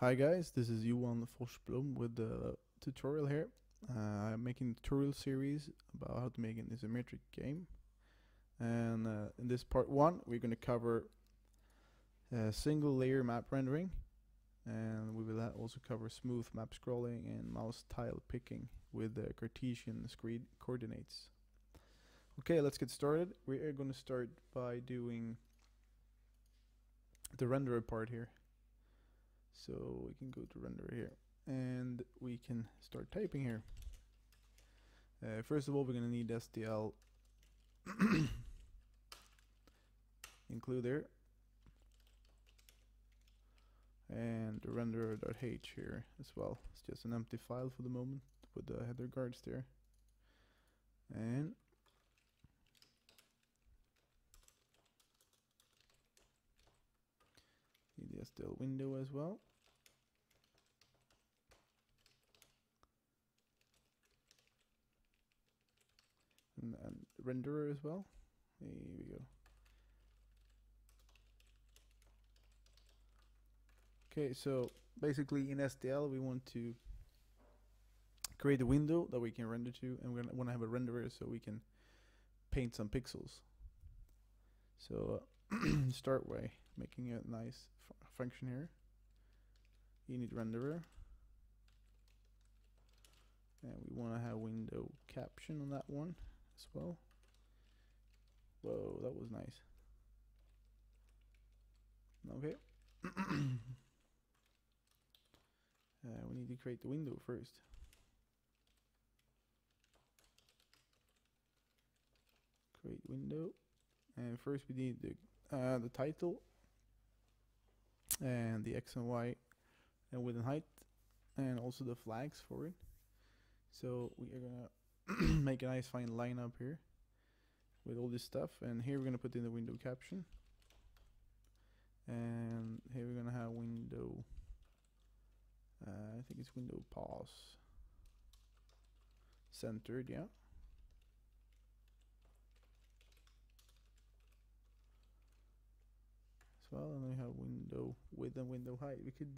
Hi guys, this is Johan Forsblom with the tutorial here. I'm making a tutorial series about how to make an isometric game. And in this part 1, we're going to cover single layer map rendering. And we will also cover smooth map scrolling and mouse tile picking with the Cartesian screen coordinates. Okay, let's get started. We are going to start by doing the renderer part here. So we can go to render here and we can start typing here. First of all, we're going to need SDL include there and renderer.h here as well. It's just an empty file for the moment with the header guards there. And the SDL window as well. And renderer as well. Here we go. Okay, so basically in SDL we want to create a window that we can render to, and we want to have a renderer so we can paint some pixels. So start by making a nice function here. You need renderer, and we want to have window caption on that one as well. Whoa, that was nice. Okay. We need to create the window first. Create window, and first we need the title and the X and Y and width and height, and also the flags for it. So we are gonna make a nice fine lineup here with all this stuff, and here we're gonna put in the window caption, and here we're gonna have window I think it's window pause centered, yeah. Well, and we have window width and window height. We could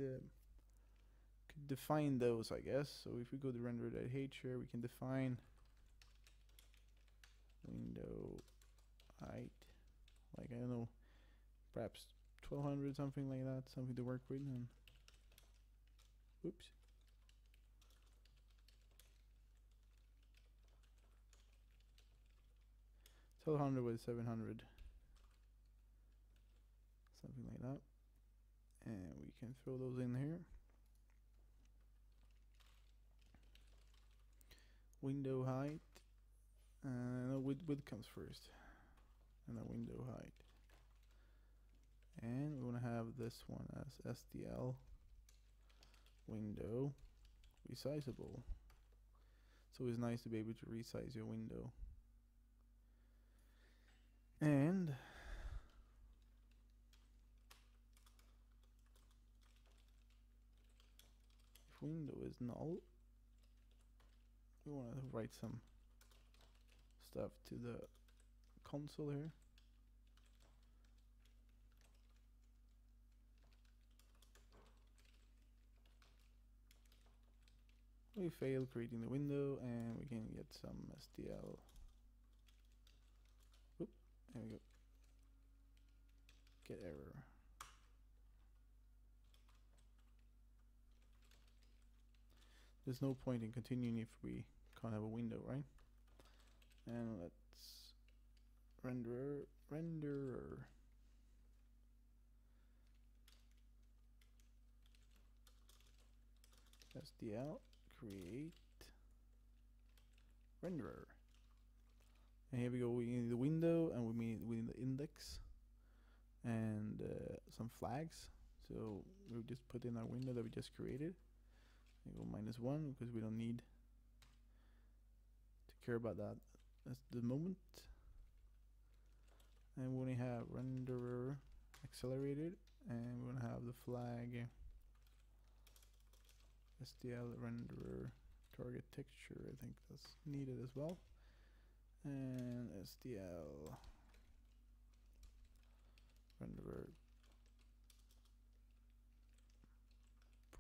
define those, I guess. So if we go to renderer.h here, we can define window height, like I don't know, perhaps 1200, something like that, something to work with. And oops. So 100 with 700. Something like that, and we can throw those in here. Window height, no, width comes first, and then window height. And we want to have this one as SDL window resizable. So it's nice to be able to resize your window. And window is null, we want to write some stuff to the console here. We failed creating the window, and we can get some SDL. Oop, there we go. Get error. There's no point in continuing if we can't have a window, right? And let's renderer. SDL create renderer. And here we go. We need the window, and we need the index, and some flags. So we'll just put in our window that we just created. We go -1 because we don't need to care about that at the moment. And we only have renderer accelerated, and we're gonna have the flag SDL renderer target texture. I think that's needed as well. And SDL renderer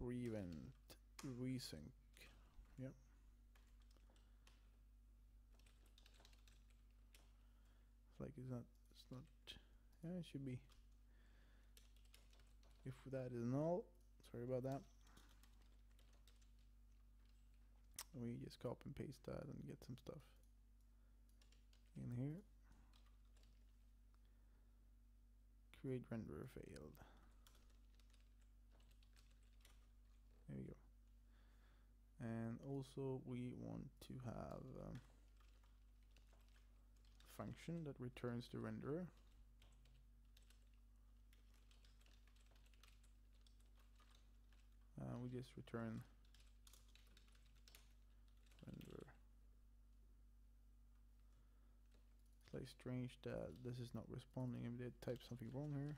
resync. Yep. It's like it's not, yeah, it should be. If that is null, sorry about that. We just copy and paste that and get some stuff in here. Create renderer failed. There we go. And also we want to have a function that returns the renderer. We just return renderer. It's like strange that this is not responding. If they type something wrong here.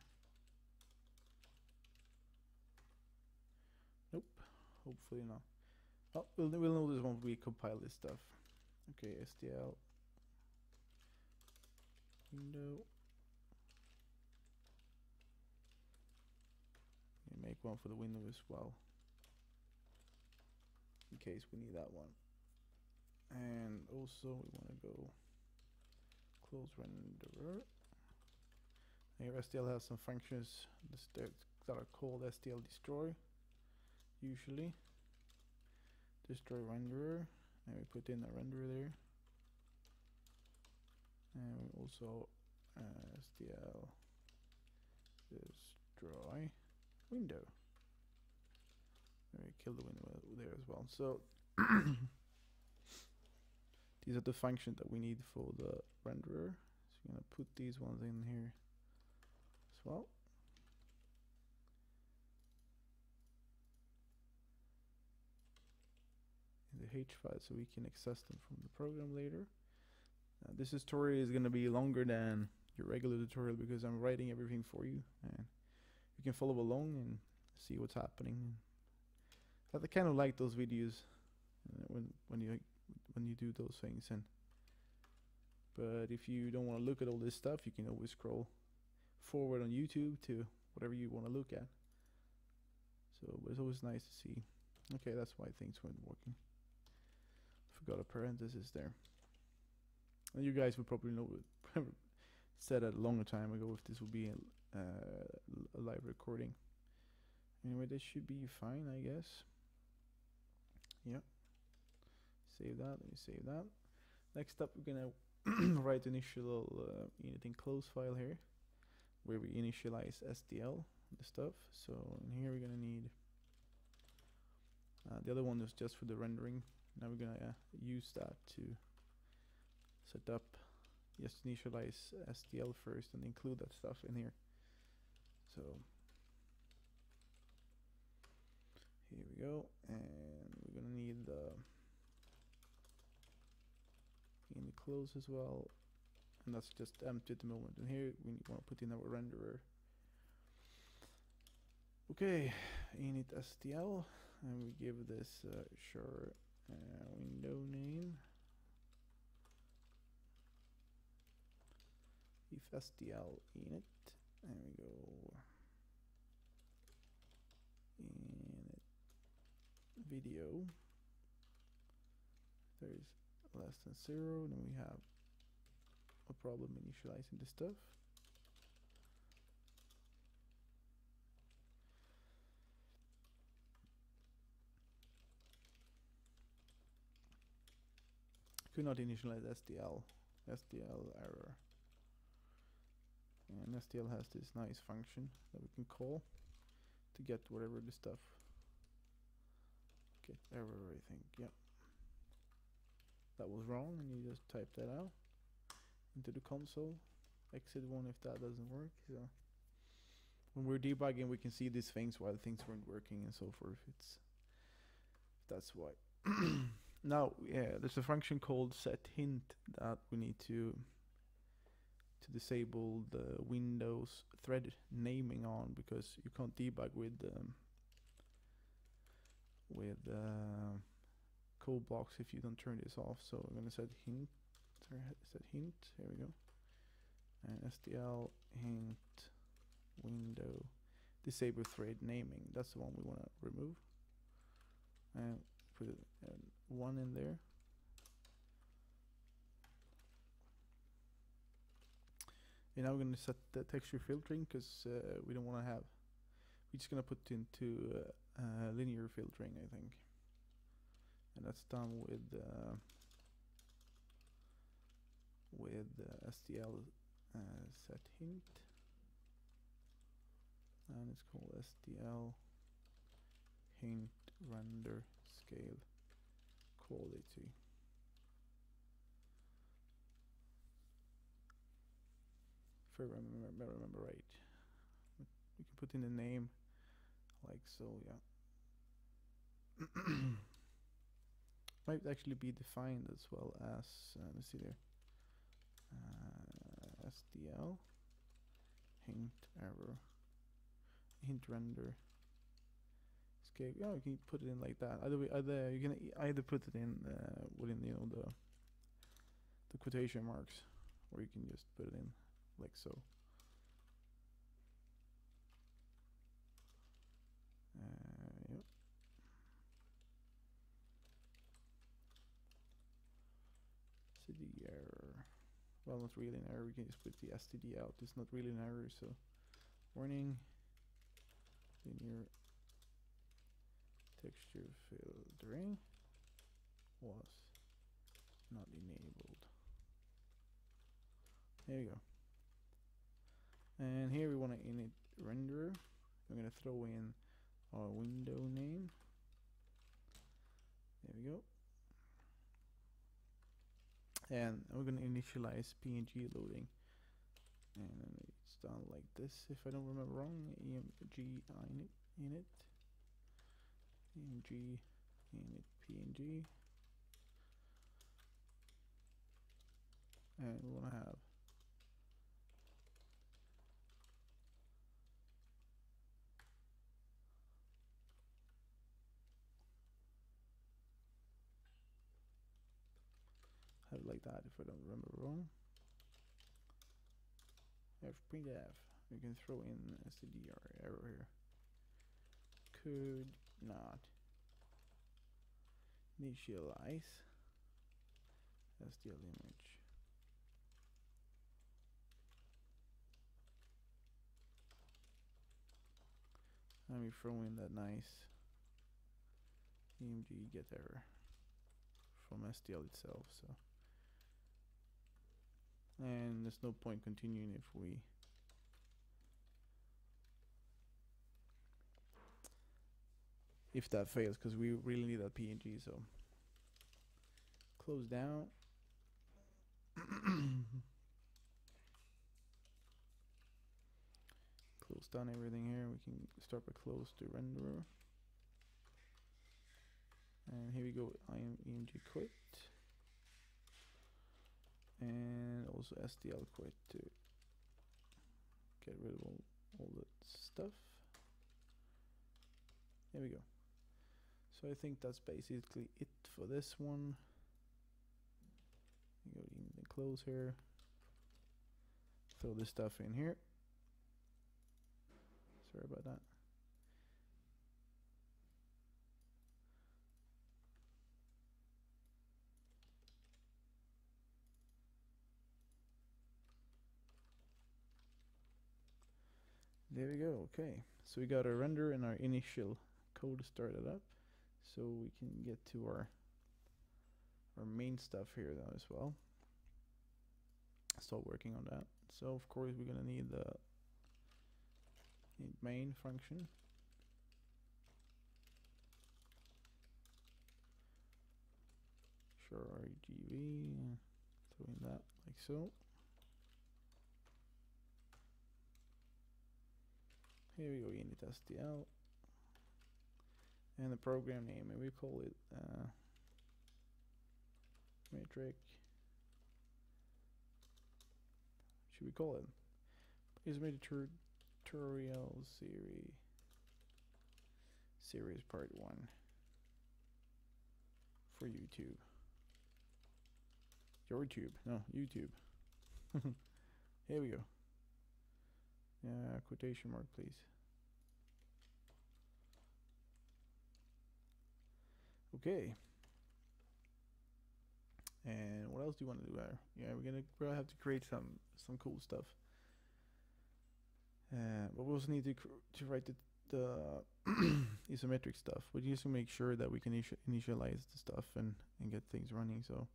Nope, hopefully not. Oh, we'll know this one when we compile this stuff. Okay, SDL window. You make one for the window as well, in case we need that one. And also we want to go close renderer. Here SDL has some functions that are called SDL destroy. Usually destroy renderer, and we put in a renderer there. And we also SDL destroy window. And we kill the window there as well. So these are the functions that we need for the renderer. So we're gonna put these ones in here as well. The H file, so we can access them from the program later. This tutorial is going to be longer than your regular tutorial because I'm writing everything for you, and you can follow along and see what's happening. I kind of like those videos when you do those things, and but if you don't want to look at all this stuff, you can always scroll forward on YouTube to whatever you want to look at. So, but it's always nice to see. Okay, that's why things weren't working. Forgot a parenthesis there. And you guys would probably know, said that a long time ago if this will be a live recording. Anyway, this should be fine, I guess. Yeah. Save that. Let me save that. Next up, we're gonna write initial anything close file here, where we initialize SDL and the stuff. So in here, we're gonna need the other one is just for the rendering. Now we're gonna use that to set up, just initialize SDL first and include that stuff in here. So here we go, and we're gonna need the in the close as well, and that's just empty at the moment. And here we want to put in our renderer. Okay, init SDL, and we give this sure window name. If SDL init, and we go init video. There is less than 0, then we have a problem initializing the stuff. Could not initialize SDL error. And SDL has this nice function that we can call to get whatever the stuff, get error, I think. Yep, that was wrong, and you just type that out into the console. Exit one if that doesn't work. So when we're debugging, we can see these things while things weren't working and so forth. That's why. Now, yeah, there's a function called setHint that we need to disable the Windows thread naming on, because you can't debug with code blocks if you don't turn this off. So I'm gonna set hint. Here we go. And SDL hint window disable thread naming. That's the one we want to remove. and put 1 in there. And now we're going to set the texture filtering because we don't want to have. We're just going to put into linear filtering, I think. And that's done with SDL set hint, and it's called SDL hint render scale quality. If I remember right, you can put in the name like so. Yeah, might actually be defined as well as let's see there. SDL hint error hint render escape. Yeah, you can put it in like that. Either you can either put it in within the quotation marks, or you can just put it in like so. Yep. SDL error. Well, not really an error, we can just put the STD out. It's not really an error, so warning linear texture filtering was not enabled. There you go. And here we want to init renderer. We're going to throw in our window name. There we go. And we're going to initialize PNG loading, and it's done like this, if I don't remember wrong. EMG init, EMG init PNG, and we want to have like that, if I don't remember wrong. Printf, we can throw in SDR error here. Could not initialize SDL image. Let me throw in that nice EMG get error from SDL itself. So. And there's no point continuing if we if that fails, because we really need that PNG. So close down. Close down everything here. We can start by close to renderer, and here we go. EMG quit. And also SDL quit to get rid of all that stuff. There we go. So I think that's basically it for this one. You go in the close here. Throw this stuff in here. Sorry about that. There we go. Okay, so we got our render and our initial code started up, so we can get to our main stuff here now as well. Start working on that. So of course we're gonna need the main function, sure RGB, doing that like so. Here we go, init SDL, and the program name, and we call it metric. Should we call it Isometric tutorial series part 1 for YouTube? YouTube. Here we go. Quotation mark, please. Okay. And what else do you want to do there? Yeah, we're gonna probably have to create some cool stuff. But we also need to write the isometric stuff. We need to make sure that we can initialize the stuff and get things running. So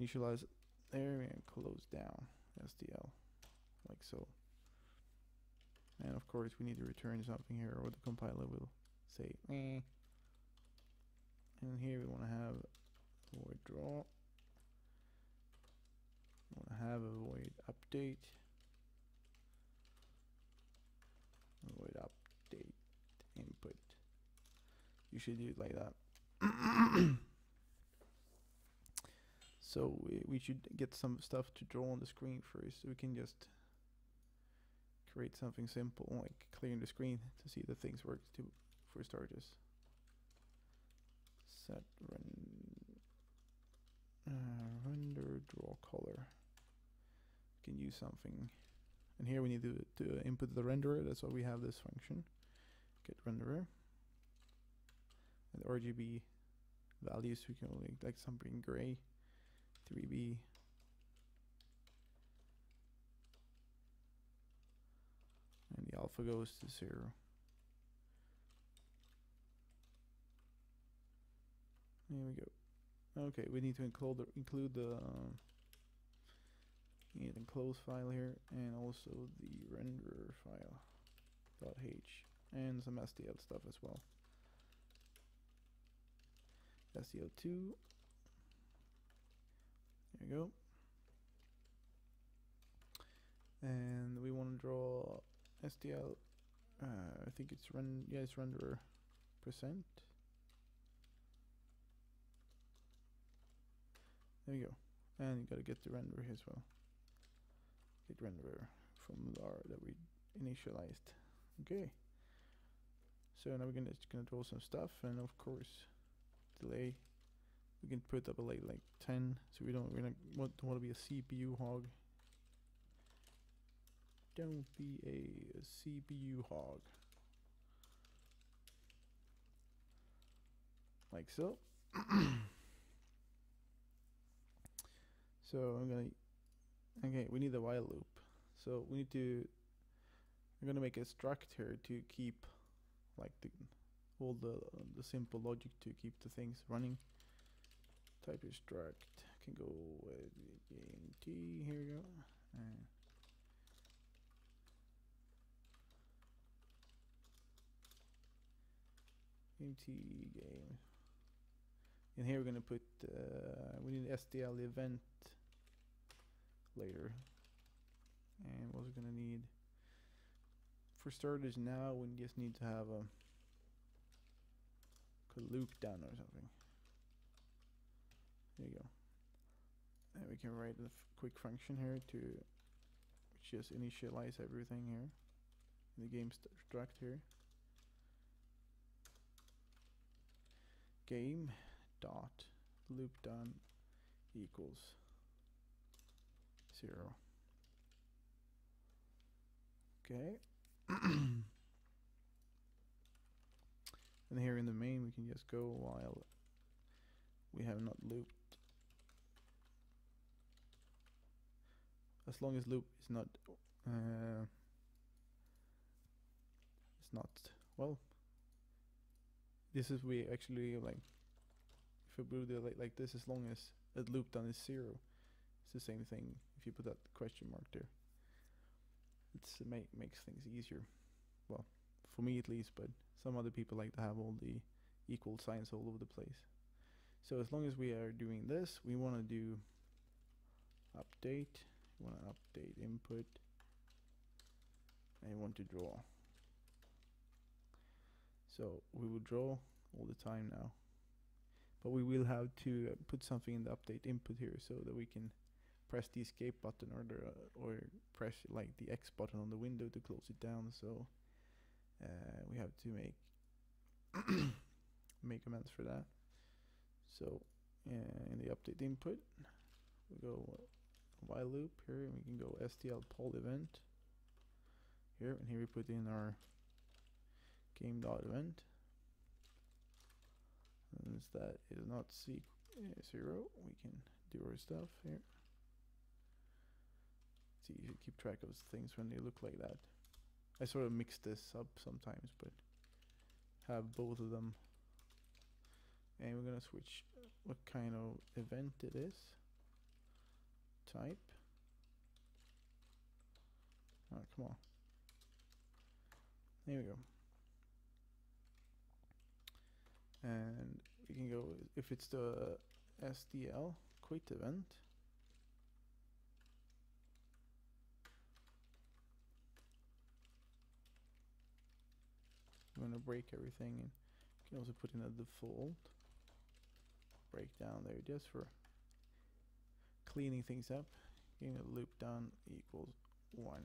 initialize there and close down SDL like so. And of course we need to return something here, or the compiler will say meh. And here we want to have void draw. We want to have a void update. Void update input. You should do it like that. So we should get some stuff to draw on the screen first. So we can just create something simple, like clearing the screen to see that things work too, for starters. Set render draw color. We can use something, and here we need to input the renderer. That's why we have this function, get renderer, and RGB values. We can only like something gray, 3B. And the alpha goes to 0. There we go. Okay, we need to enclose file here, and also the renderer file .h, and some SDL stuff as well. SDL 2. There we go. And we want to draw SDL. I think it's it's renderer %. There we go. And you gotta get the renderer here as well. Get renderer from our that we initialized. Okay. So now we're just gonna draw some stuff, and of course delay. We can put up a delay like 10, so we don't want to be a CPU hog. Don't be a CPU hog. Like so. So okay, we need the while loop. So we're gonna make a struct here to keep like all the simple logic to keep the things running. Type your struct, can go with GMT, here we go. GMT game. And here we're gonna put we need SDL event later, and what we're gonna need for starters now, we just need to have a loop done or something. There you go. And we can write a quick function here to just initialize everything here in the game struct here. Game dot loop done equals 0. Okay. And here in the main we can just go while we have not looped. As long as loop is not well, this is we actually like if we do it like this, as long as it loop done is 0, it's the same thing. If you put that question mark there, it makes things easier. Well, for me at least, but some other people like to have all the equal signs all over the place. So as long as we are doing this, we want to do update. We want to update input, and we want to draw. So we will draw all the time now. But we will have to put something in the update input here so that we can press the escape button or press like the X button on the window to close it down. So we have to make amends for that. So in the update input, we go while loop here, and we can go STL poll event here, and here we put in our game.event. since that is not zero, we can do our stuff here. See, you should keep track of things when they look like that. I sort of mix this up sometimes, but have both of them. And we're gonna switch what kind of event it is. Type. Oh, come on. There we go. And we can go, if it's the SDL quit event, I'm gonna break everything, and you can also put in a default breakdown there just for cleaning things up. Getting a loop done equals 1.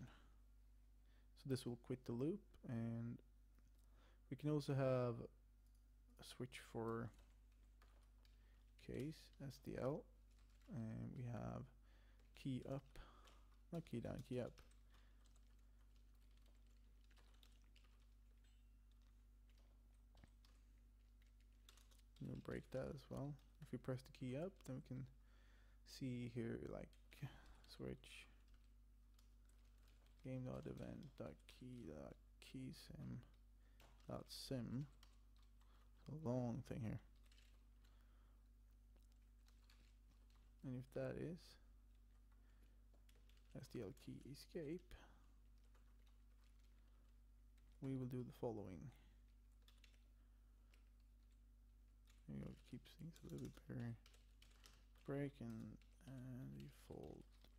So this will quit the loop, and we can also have a switch for case SDL, and we have key up, not key down, key up. I'm gonna break that as well. If we press the key up, then we can see here like switch game.event.key.keySim. It's a long thing here. And if that is SDL key escape, we will do the following. There you go, keeps things a little bit better. Break and default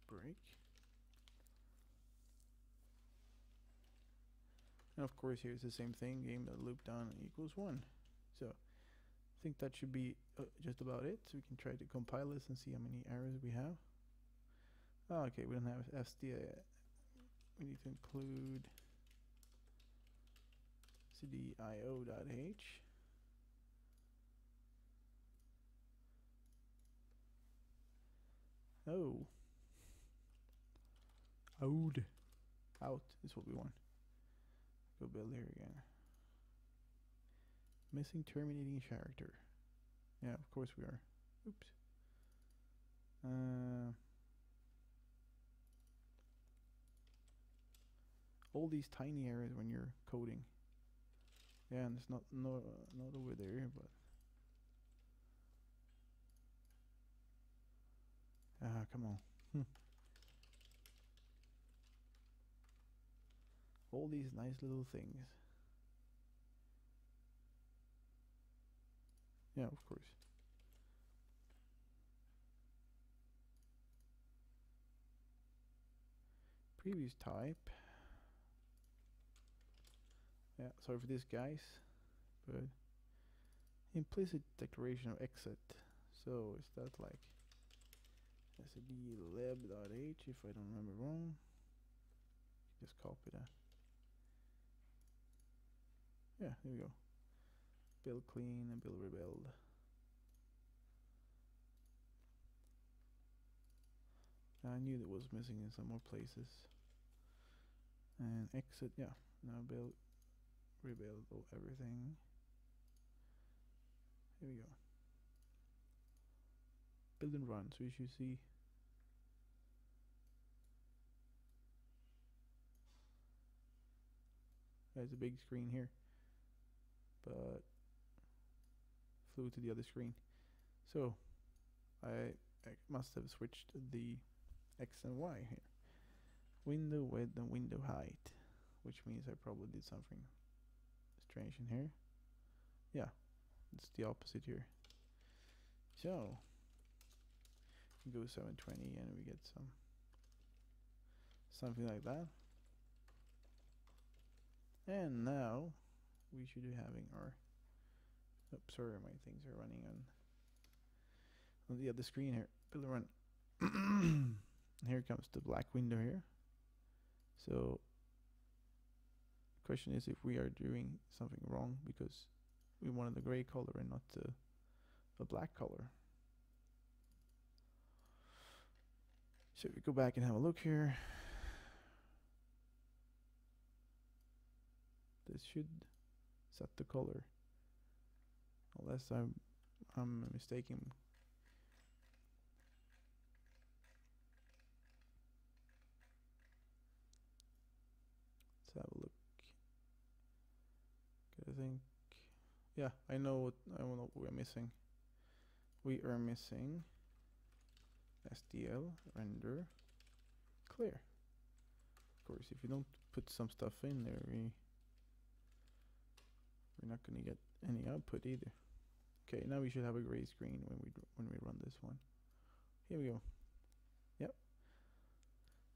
break. And of course here's the same thing, game.loopdown equals 1. So I think that should be just about it. So we can try to compile this and see how many errors we have. Oh, okay, we don't have SDL. We need to include cdio.h. Oh, out is what we want. Go build here again. Missing terminating character. Yeah, of course we are. Oops. All these tiny errors when you're coding. Yeah, and it's not over there, but. Ah, come on. All these nice little things. Yeah, of course. Previous type. Yeah, sorry for this, guys, but implicit declaration of exit. So is that like sdlib.h, if I don't remember wrong? Just copy that. Yeah, there we go. Build clean and build rebuild. I knew that was missing in some more places. And exit, yeah. Now build, rebuild, everything. Here we go. Build and run, so you should see. There's a big screen here, but flew to the other screen. So I must have switched the X and Y here. Window width and window height, which means I probably did something strange in here. Yeah, it's the opposite here. So we go 720 and we get something like that. And now we should be having our, oops, sorry, my things are running on the other screen here. Build and run. Here comes the black window here. So the question is if we are doing something wrong, because we wanted the gray color and not the black color. So if we go back and have a look here, this should set the color, unless I'm I'm mistaken. Let's have a look. I think, yeah, I know what we're missing. We are missing SDL render clear. Of course, if you don't put some stuff in there, we're not gonna get any output either. Okay, now we should have a gray screen when we run this one. Here we go. Yep.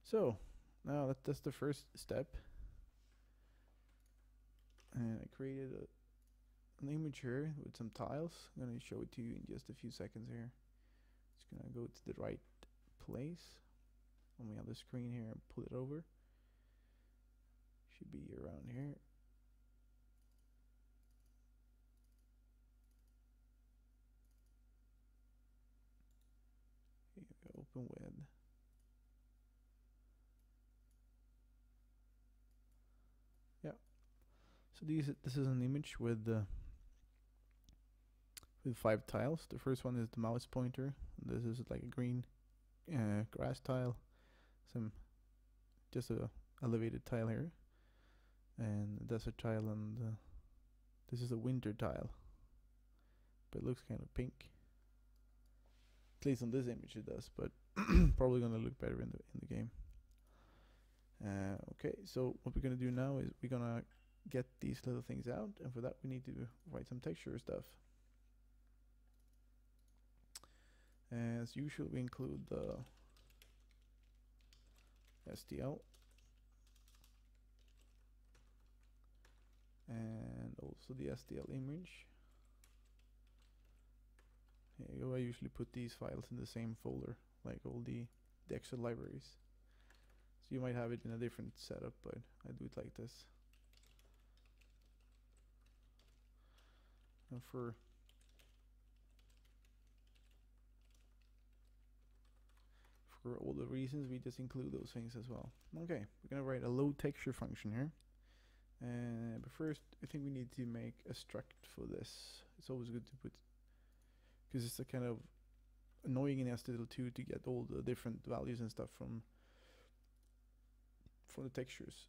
So now that's the first step. And I created an image here with some tiles. I'm gonna show it to you in just a few seconds here. It's gonna go to the right place on the other screen here and pull it over. Should be around here. Here we go, open with. Yeah. So this is an image with 5 tiles. The first one is the mouse pointer. This is like a green grass tile, just a elevated tile here, and that's a tile, and this is a winter tile, but it looks kind of pink. At least on this image it does, but probably gonna look better in the game. Okay, so what we're gonna do now is we're gonna get these little things out, and for that we need to write some texture stuff. As usual, we include the SDL and also the SDL image. Here you go. I usually put these files in the same folder, like all the extra libraries. So you might have it in a different setup, but I do it like this. And for all the reasons, we just include those things as well. Okay, we're gonna write a load texture function here, but first I think we need to make a struct for this. It's always good to put, because it's a kind of annoying in SDL2 to get all the different values and stuff from the textures.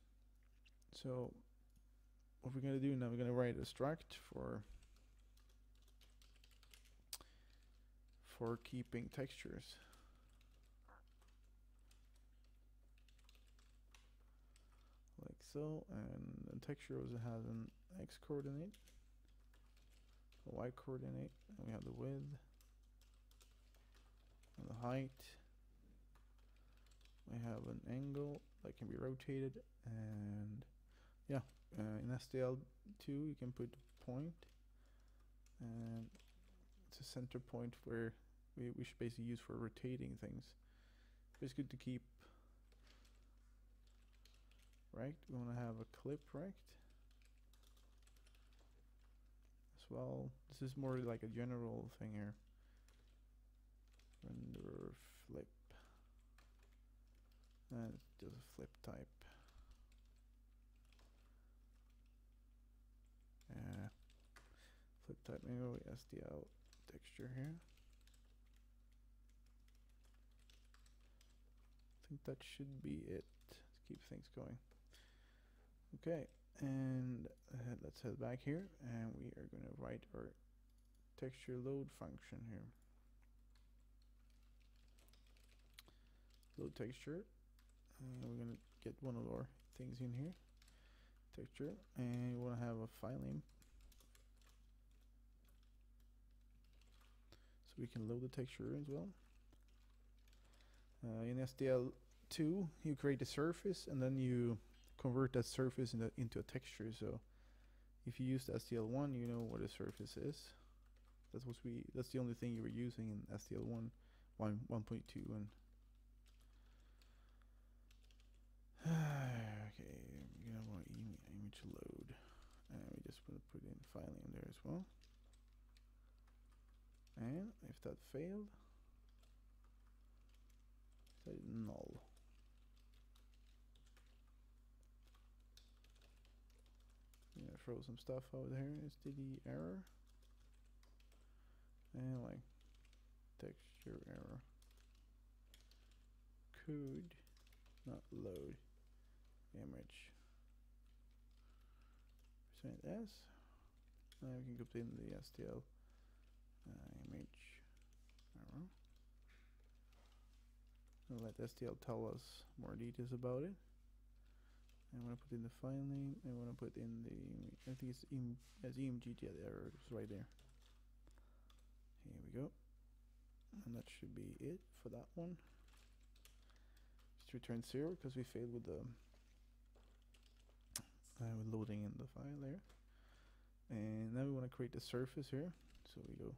So what we're gonna do now, we're gonna write a struct for keeping textures. Like so, and the texture also has an X coordinate, a Y coordinate, and we have the width and the height. We have an angle that can be rotated, and yeah, in SDL 2 you can put a point, and it's a center point where we should basically use for rotating things. But it's good to keep. Right, we want to have a clip rect as well. This is more like a general thing here. Render flip, and it's just a flip type. Flip type. Maybe we SDL texture here. I think that should be it to keep things going. Okay, and let's head back here, and we are going to write our texture load function here. Load texture, and we're going to get one of our things in here, texture, and we want to have a file name so we can load the texture as well. In SDL 2, you create a surface, and then you convert that surface into a texture. So if you used SDL1, you know what a surface is. That's the only thing you were using in SDL1, 1.2, and okay, you know, want image load, and we just want to put in file name there as well. And if that failed, say null. Throw some stuff out there. Is the error? texture error, could not load image %s. Now we can complete the SDL image error. I'll let SDL tell us more details about it. I want to put in the file name. I want to put in the, I think it's as EMG error. It's right there. Here we go. And that should be it for that one. Just return 0 because we failed with the loading in the file there. And now we want to create the surface here. So we go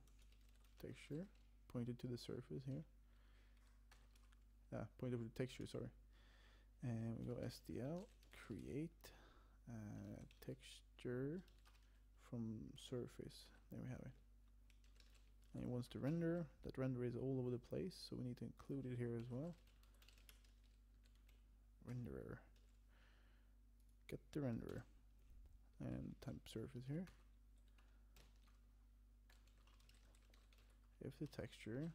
texture, pointed to the surface here. Pointed to the texture, sorry. And we go SDL create texture from surface. There we have it. And it wants to render. That render is all over the place, so we need to include it here as well. Renderer. Get the renderer. And type surface here. If the texture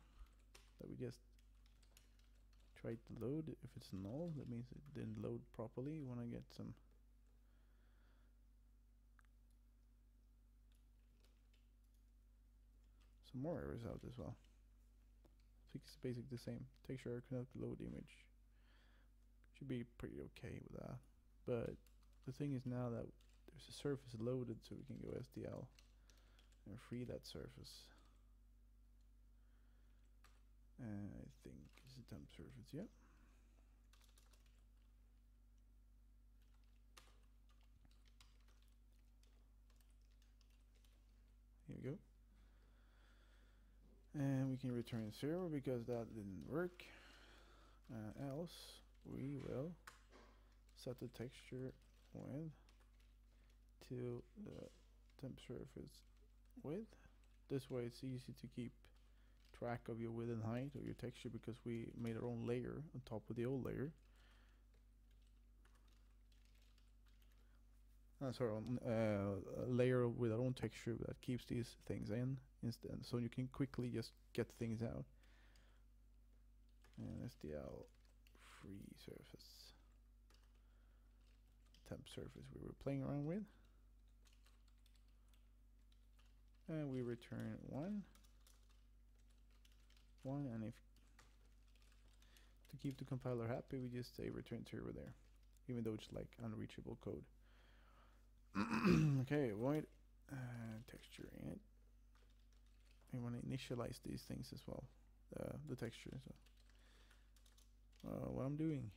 that we just tried to load, if it's null, that means it didn't load properly. You want to get some more errors out as well. I think it's basically the same. Texture error cannot load image. Should be pretty okay with that. But the thing is now that there's a surface loaded, so we can go SDL and free that surface. I think it's a temp surface, yeah. Here we go. And we can return 0 because that didn't work. Else, we will set the texture width to the temp surface width. This way it's easy to keep track of your width and height or your texture, because we made our own layer on top of the old layer. A layer with our own texture that keeps these things in instead, so you can quickly just get things out. And SDL free surface, temp surface we were playing around with, and we return 1, 1, and if to keep the compiler happy, we just say return 0 over there, even though it's like unreachable code. Okay, void texture in it. We want to initialize these things as well, the texture. So what I'm doing?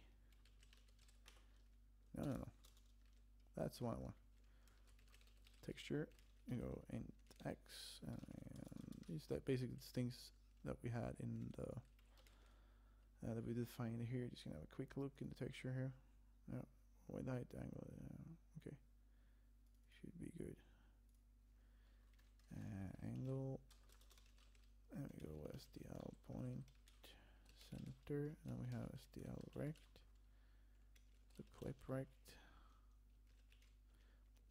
No, that's the one. Texture, you go int x, and these that basically things that we had in the that we defined here. Just gonna have a quick look in the texture here. No, wide height angle. Okay, should be good. Angle. And we go SDL point center. And we have SDL rect. The clip rect.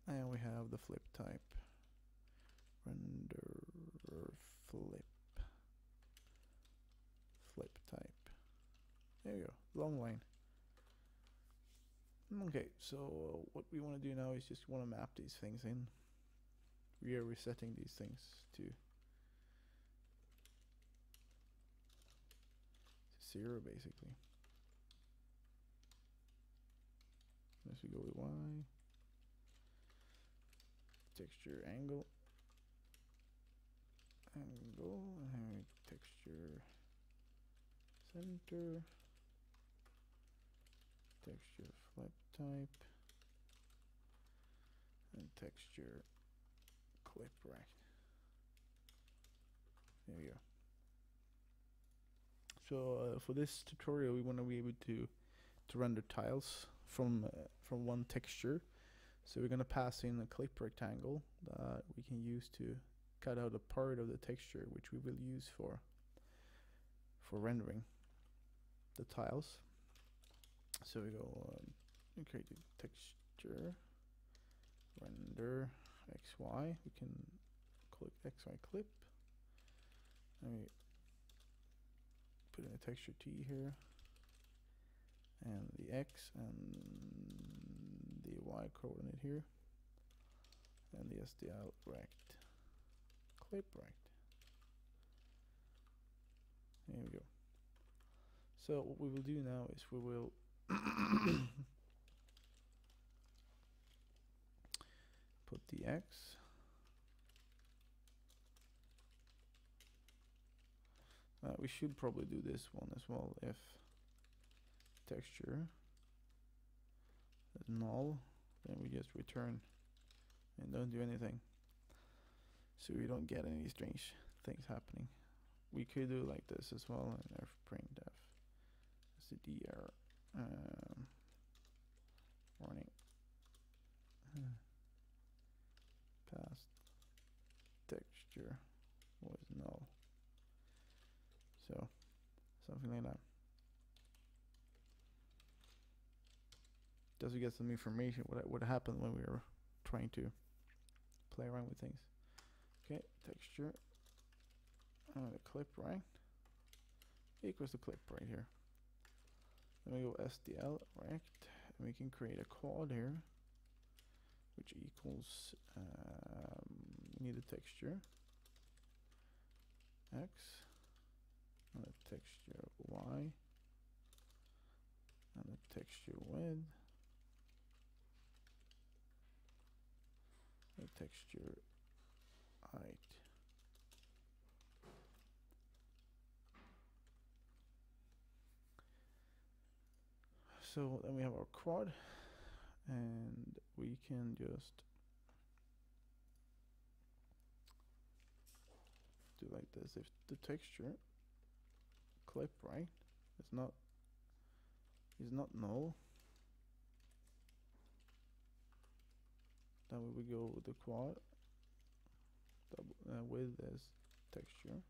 And we have the flip type. Render flip. Flip type. There you go. Long line. Okay, so what we want to do now is just want to map these things in. We are resetting these things to 0 basically. Unless we go with Y. Texture angle. Angle. And texture. Center, texture flip type, and texture clip right. There we go. So for this tutorial, we want to be able to render tiles from one texture. So we're going to pass in a clip rectangle that we can use to cut out a part of the texture, which we will use for rendering the tiles. So we go create the texture, render XY. We can click XY clip, and we put in a texture T here, and the X and the Y coordinate here, and the SDL rect, clip rect. There we go. So what we will do now is we will put the X. We should probably do this one as well, if texture is null, then we just return and don't do anything, so we don't get any strange things happening. We could do like this as well, and f printf is the dr warning past texture was null. So, something like that. Just to get some information, what would happen when we were trying to play around with things. Okay, texture, the clip right equals the clip right here. Then we go SDL rect, and we can create a quad here, which equals we need a texture X. And a texture Y, and a texture width, a texture height. So then we have our quad, and we can just do like this. If the texture clip right is not null, then we would go with the quad double, with this texture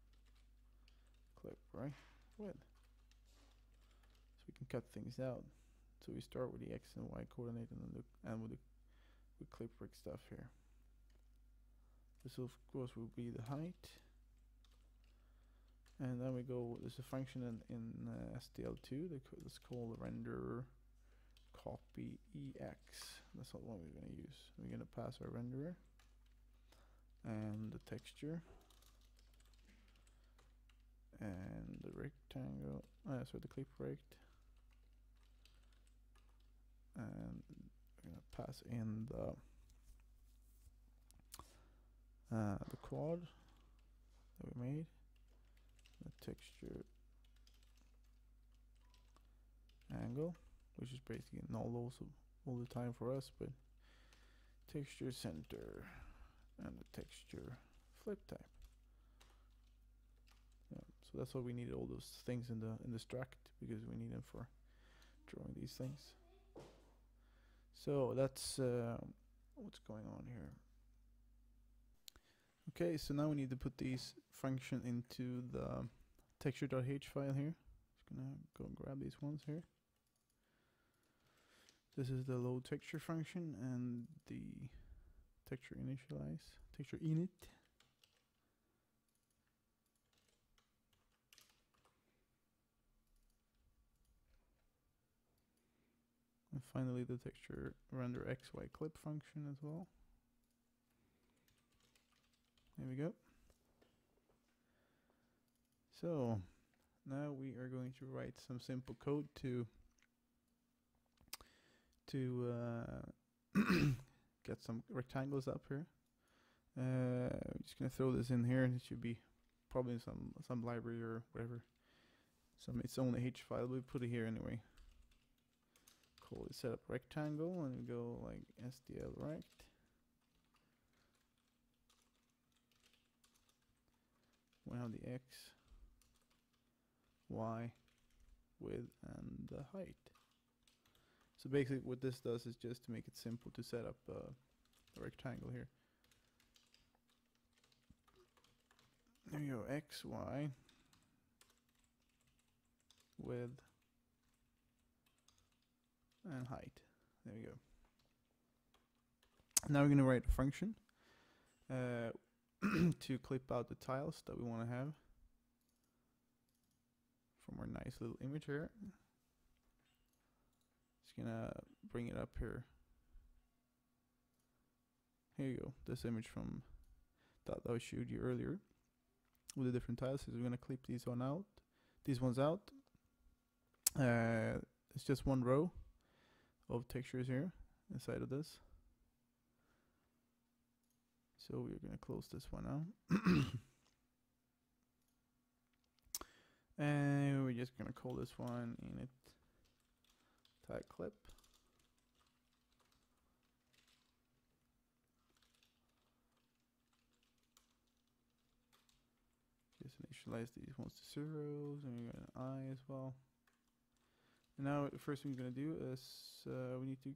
clip right with, so we can cut things out. So we start with the X and Y coordinate, and then with clip rect stuff here. This of course will be the height. And then we go, there's a function in SDL2 that's called renderer copy EX. That's the one we're going to use. We're going to pass our renderer and the texture and the rectangle, sorry, the clip rect. And we're going to pass in the quad that we made. The texture angle, which is basically null also all the time for us, but texture center and the texture flip type. Yeah, so that's why we need all those things in the struct, because we need them for drawing these things. So that's what's going on here. Okay, so now we need to put these function into the texture.h file here. Just gonna go and grab these ones here. This is the load texture function and the texture initialize, texture init. And finally the texture render xy clip function as well. There we go. So now we are going to write some simple code to get some rectangles up here. I'm just gonna throw this in here, and it should be probably in some library or whatever. Its own H file. We put it here anyway. Call it setup rectangle, and we go like SDL rect. We have the X, Y, width, and the height. So basically what this does is just to make it simple to set up a rectangle here. There you go, X, Y, width, and height. There we go. Now we're going to write a function to clip out the tiles that we want to have from our nice little image here. Just gonna bring it up here. Here you go, this image from that I showed you earlier with the different tiles. We're gonna clip these ones out. It's just one row of textures here inside of this. So we're gonna close this one now. And we're just gonna call this one init tag clip. Just initialize these ones to zeros, and we got an I as well. And now the first thing we're gonna do is we need to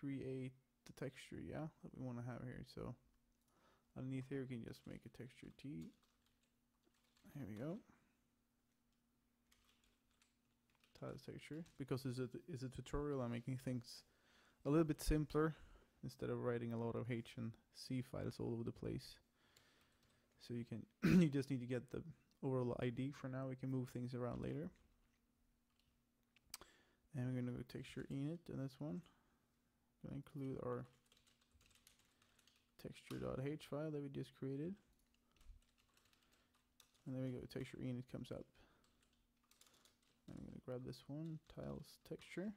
create the texture, yeah, that we want to have here. So underneath here, we can just make a texture T. Here we go. Tiles texture, because is a tutorial. I'm making things a little bit simpler instead of writing a lot of H and C files all over the place. So you can you just need to get the overall ID for now. We can move things around later. And we're gonna go texture init in this one. Gonna include our texture.h file that we just created. And there we go, texture init comes up. I'm gonna grab this one, tiles texture.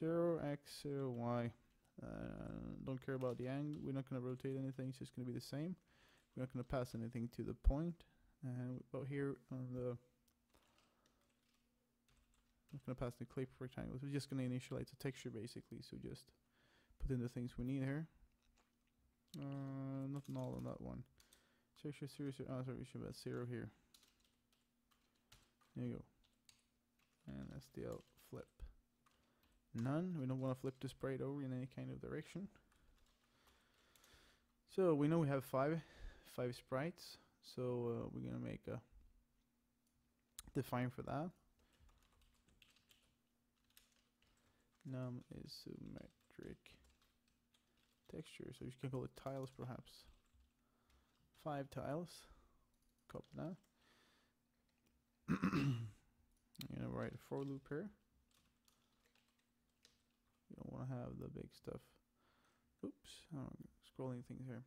0x0y. Don't care about the angle, we're not gonna rotate anything, it's just gonna be the same. We're not gonna pass anything to the point. And about here on the going to pass the clip rectangles. We're just going to initialize the texture basically. So just put in the things we need here. Not null on that one. Texture 0, 0. Oh, sorry, we should have 0 here. There you go. And SDL flip none. We don't want to flip the sprite over in any kind of direction. So we know we have five sprites. So we're going to make a define for that. Num isometric texture, so you can call it tiles perhaps. 5 tiles. Copy that. I'm gonna write a for loop here. You don't wanna have the big stuff. Oops, I'm scrolling things here.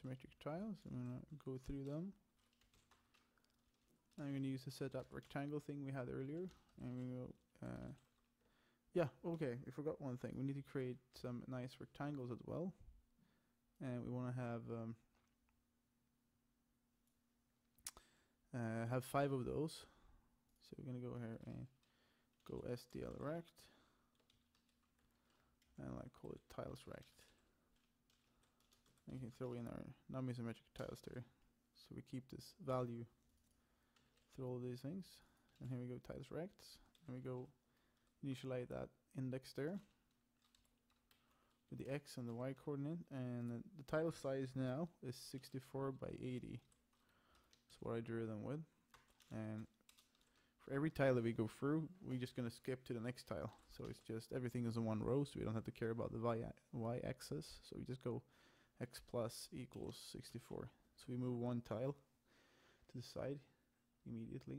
Symmetric tiles. I'm gonna go through them. I'm gonna use the setup rectangle thing we had earlier. And we go, yeah, okay. We forgot one thing. We need to create some nice rectangles as well, and we want to have 5 of those. So we're gonna go here and go SDL rect, and I call it tiles rect. We can throw in our non-isometric tiles there, so we keep this value through all of these things. And here we go, tiles rects, and we go initialize that index there with the x and the y coordinate. And the tile size now is 64 by 80. That's what I drew them with. And for every tile that we go through, we're just gonna skip to the next tile. So it's just everything is in one row, so we don't have to care about the y axis. So we just go x plus equals 64. So we move one tile to the side immediately.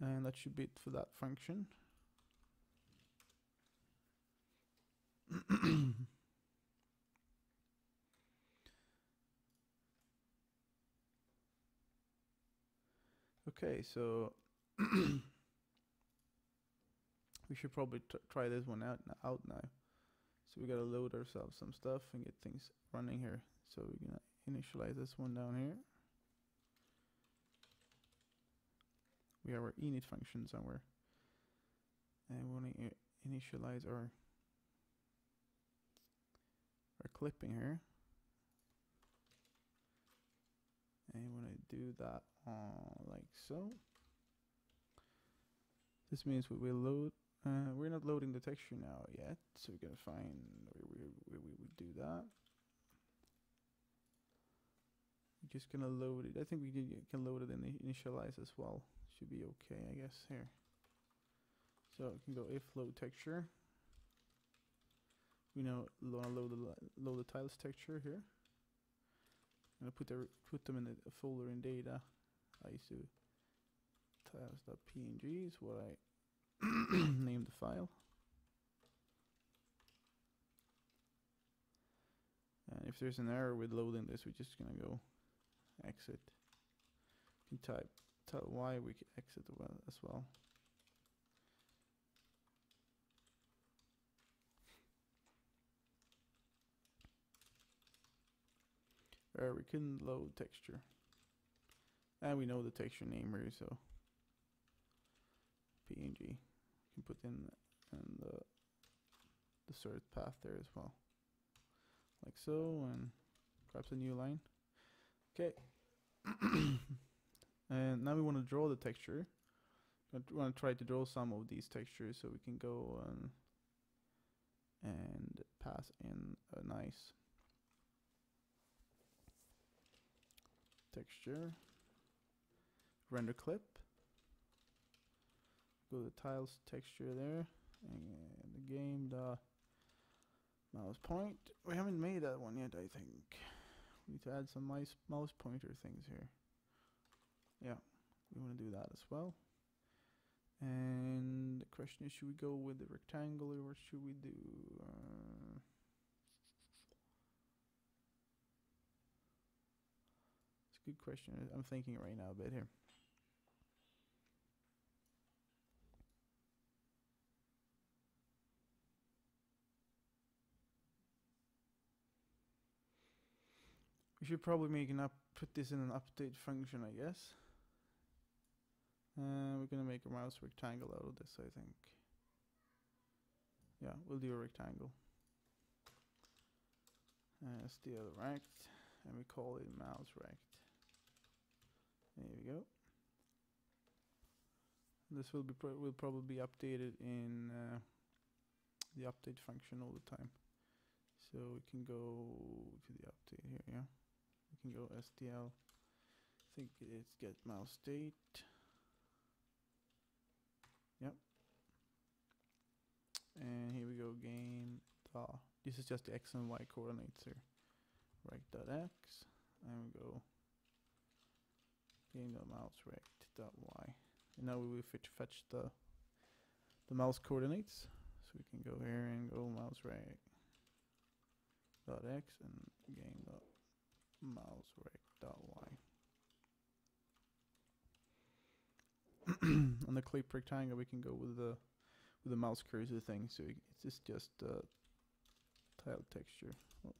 And that should be it for that function. Okay, so we should probably try this one out now. So we gotta load ourselves some stuff and get things running here. So we're gonna initialize this one down here. We have our init function somewhere. And we wanna initialize our clipping here. And we wanna do that like so. This means we will load. We're not loading the texture now yet, so we're gonna find where we would do that. We're just gonna load it. I think we can load it and initialize as well. Should be okay, I guess. Here, so I can go if load texture, we now want to load the tiles texture here. I'm gonna put them in a folder in data. ISO tiles.png is what I named the file. And if there's an error with loading this, we're just gonna go exit. You can type Y, we can exit as well. Or we can load texture. And we know the texture name here, so PNG. You can put in and the sort path there as well. Like so, and grabs a new line. Okay. And now we want to draw the texture. I want to try to draw some of these textures, so we can go and pass in a nice texture. Render clip. Go to the tiles texture there, and the game mouse point. We haven't made that one yet, I think. We need to add some mouse pointer things here. Yeah, we want to do that as well. And the question is, should we go with the rectangle or what should we do? It's a good question. I'm thinking right now a bit here. We should probably make an put this in an update function, I guess. We're gonna make a mouse rectangle out of this, I think. Yeah, we'll do a rectangle. SDL rect, and we call it mouse rect. There we go. This will probably be updated in the update function all the time. So we can go to the update here, yeah. We can go SDL, I think it's get mouse state. Yep. And here we go, game. This is just the X and Y coordinates here. Rect.x, and we go game.mouse rect.y. And now we will fetch the mouse coordinates. So we can go here and go mouse rect.x and game.mouse rect.y. On the clip rectangle, we can go with the mouse cursor thing, so it's just tile texture. Oh.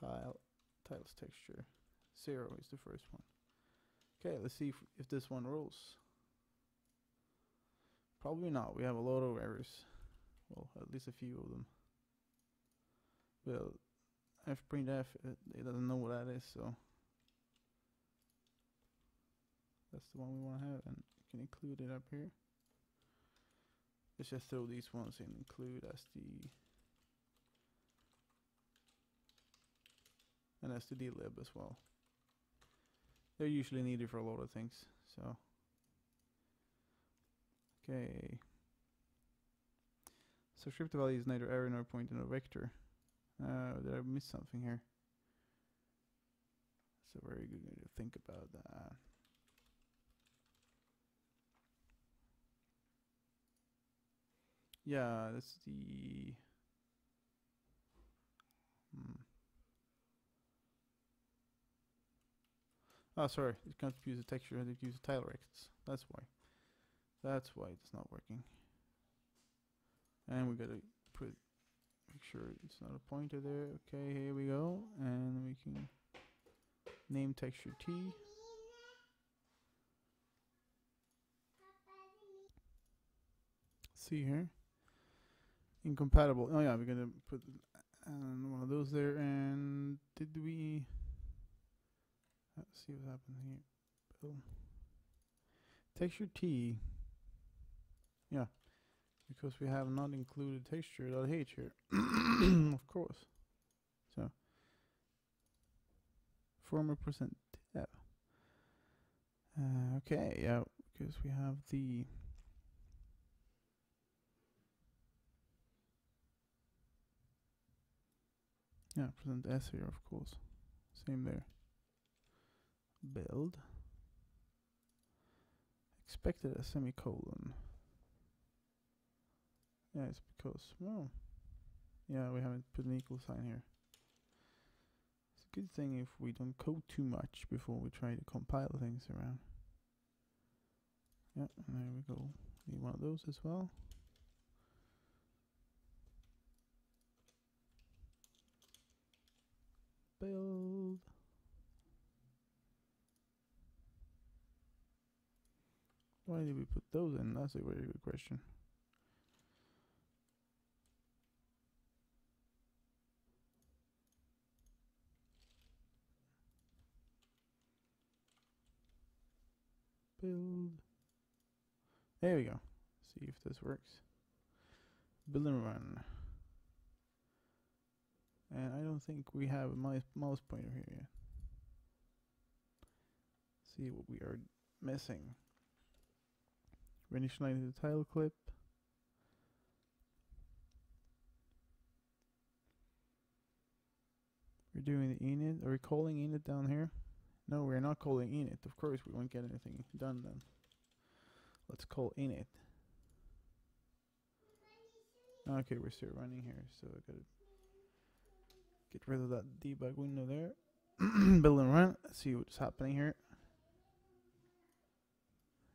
Tiles texture 0 is the first one. Okay, let's see if this one rolls. Probably not. We have a lot of errors. Well, at least a few of them. Well, fprintf, it doesn't know what that is, so that's the one we want to have, and you can include it up here. Let's just throw these ones in, include stdlib as well. They're usually needed for a lot of things, so okay. Subscript value is neither array nor pointer nor vector. Did I miss something here? It's a very good way to think about that. Yeah, that's the... Oh, sorry, it can't use the texture, it can't use the tile rects. That's why. That's why it's not working. And we gotta put... Make sure it's not a pointer there. Okay, here we go, and we can name texture T. See here, incompatible. Oh yeah, we're gonna put one of those there. And did we? Let's see what happened here. Oh. Texture T. Yeah. Because we have not included texture.h here, of course. So, former percent F. Okay, yeah, because we have the Yeah, present as here, of course. Same there. Build. Expected a semicolon. Yeah, it's because, well, yeah, we haven't put an equal sign here. It's a good thing if we don't code too much before we try to compile things around. Yeah, and there we go. Need one of those as well. Build. Why did we put those in? That's a very good question. Build. There we go. See if this works. Build and run. And I don't think we have a mouse pointer here yet. See what we are missing. Rendition line to the title clip. We're doing the init. Are we calling init down here? No, we're not calling init. Of course, we won't get anything done then. Let's call init. Okay, we're still running here, so I gotta get rid of that debug window there. Build and run. Let's see what's happening here.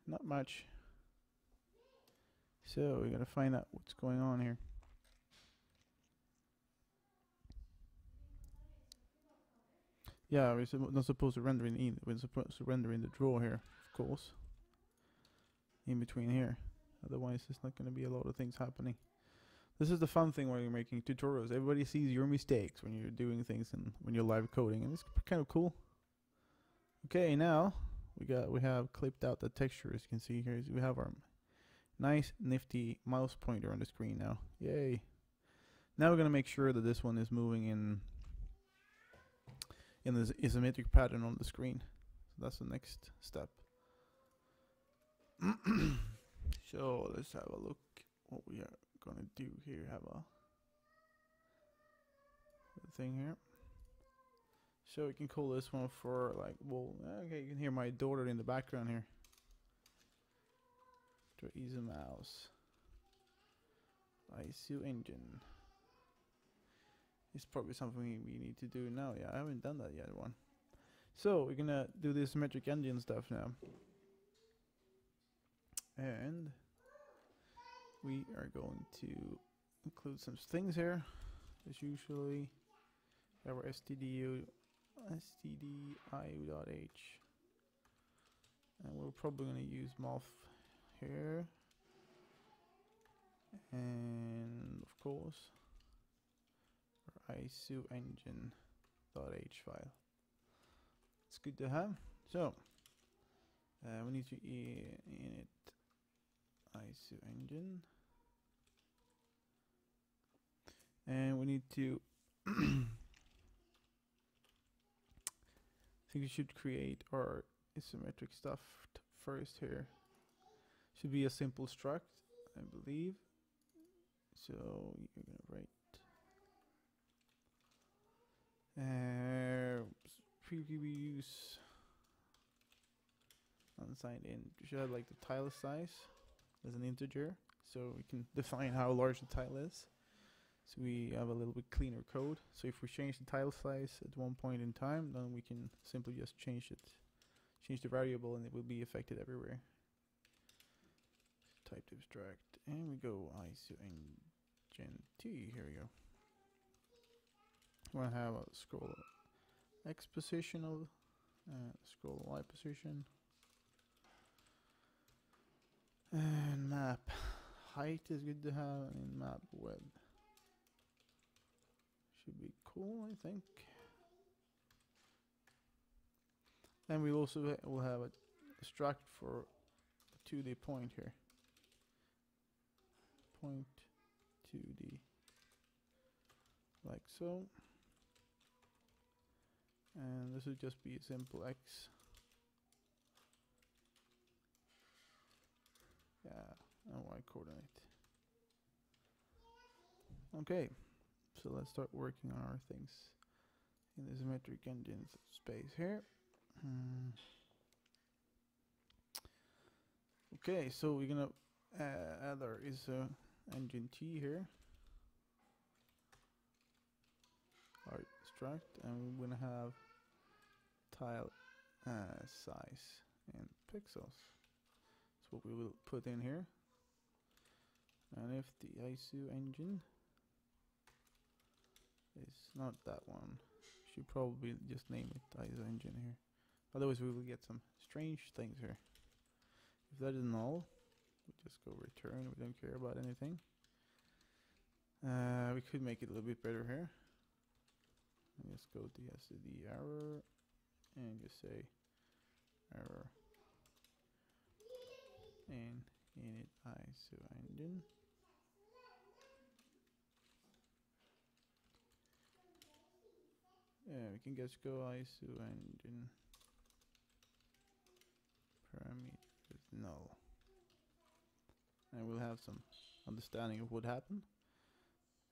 Not much. So we gotta find out what's going on here. Yeah, we're not supposed to render in either. We're supposed to render in the draw here, of course. In between here. Otherwise, there's not going to be a lot of things happening. This is the fun thing when you're making tutorials. Everybody sees your mistakes when you're doing things and when you're live coding. And it's kind of cool. Okay, now we have clipped out the texture, as you can see here. We have our nice, nifty mouse pointer on the screen now. Yay. Now we're going to make sure that this one is moving in this isometric pattern on the screen. So that's the next step. So let's have a look what we are going to do here. Have a thing here. So we can call this one for like, well, okay, you can hear my daughter in the background here. To ease a mouse. ISO engine. It's probably something we need to do now. Yeah, I haven't done that yet. One. So we're going to do this isometric engine stuff now. And we are going to include some things here. As usually, we have our stdio.h. And we're probably going to use MOF here. And of course, our ISO engine.h file. It's good to have. So, we need to init. ISO engine, and we need to I think we should create our isometric stuff first here. Should be a simple struct, I believe. So you're gonna write previews unsigned in. You should have like the tile size as an integer, so we can define how large the tile is, so we have a little bit cleaner code. So if we change the tile size at one point in time, then we can simply just change the variable, and it will be affected everywhere. Type to abstract, and we go ISO engine t. Here we go. We want to have a scroll x positional, scroll y position. And map height is good to have, and map web should be cool, I think. Then we also will have a struct for a 2D point here. Point 2D, like so. And this would just be a simple X. Yeah, and Y coordinate. Okay, So let's start working on our things in the isometric engine space here. Okay, so we're gonna add our iso engine T here, our struct, and we're gonna have tile size in pixels. That's what we will put in here. And if the iso engine is not that one, should probably just name it iso engine here. Otherwise we will get some strange things here. If that is null, we just go return, we don't care about anything. We could make it a little bit better here. Let's go to the SDL error and just say error and init iso engine. Yeah, we can just go iso engine parameter null, and we'll have some understanding of what happened.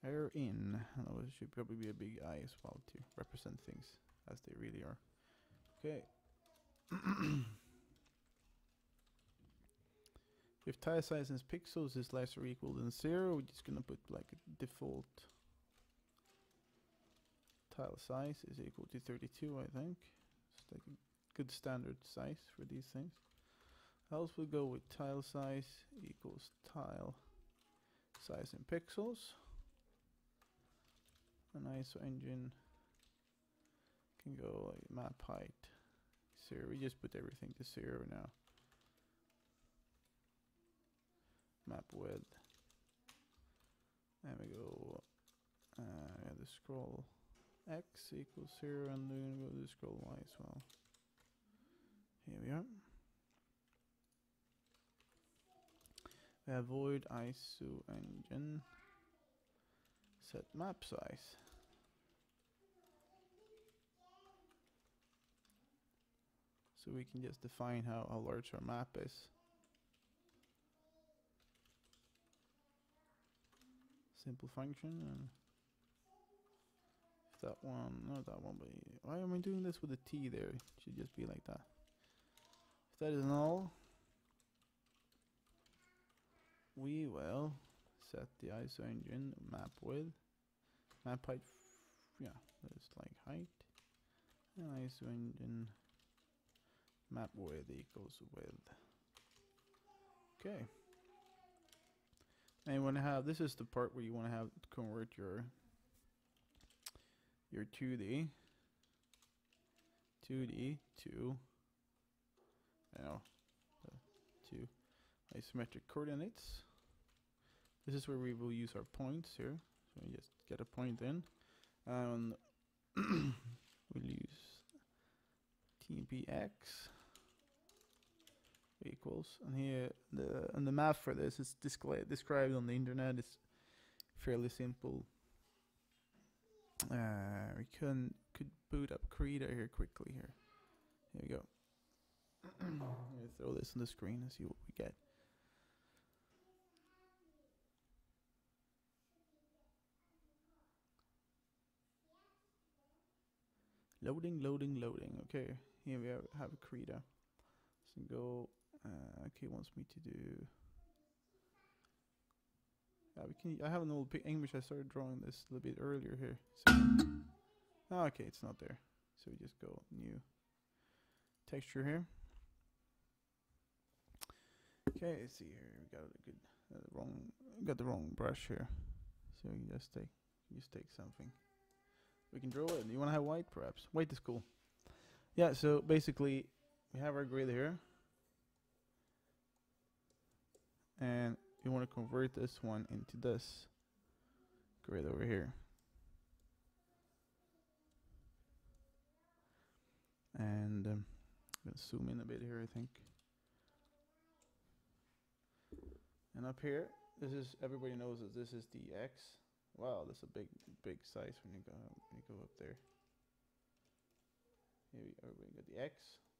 Error in, and it should probably be a big I as well to represent things as they really are. Okay. If tile size in pixels is less or equal than 0, we're just gonna put like a default tile size is equal to 32, I think. It's like a good standard size for these things. Else we'll go with tile size equals tile size in pixels. An iso engine can go like map height 0. We just put everything to 0 now. Map width. And we go the scroll x equals 0, and then we'll go to scroll y as well. Here we are. Void iso engine set map size. So we can just define how large our map is. Simple function, and if that one, not that one, but why am I doing this with a T there? It should just be like that. If that is null, we will set the iso engine map width, map height, yeah, that's like height, and iso engine map width equals width. Okay, and you want to have, this is the part where you want to have convert your 2D to, to isometric coordinates. This is where we will use our points here. So we just get a point in, and we'll use tbx equals, and here the map for this is described on the internet. It's fairly simple. We could boot up Krita here quickly. Here we go. I'm gonna throw this on the screen and see what we get. Loading, loading, loading. Okay, here we have a Krita. So go. Okay, wants me to do. Yeah, we can. I have an old English. I started drawing this a little bit earlier here. So okay, it's not there. So we just go new texture here. Okay, let's see here. We got a good got the wrong brush here. So we can just take something. We can draw it. You want to have white, perhaps? White is cool. Yeah, so basically, we have our grid here. And you want to convert this one into this grid over here. And I'm going to zoom in a bit here, I think. And up here, this is, everybody knows that this is the X. Wow, that's a big size when you go up there. Here we got the X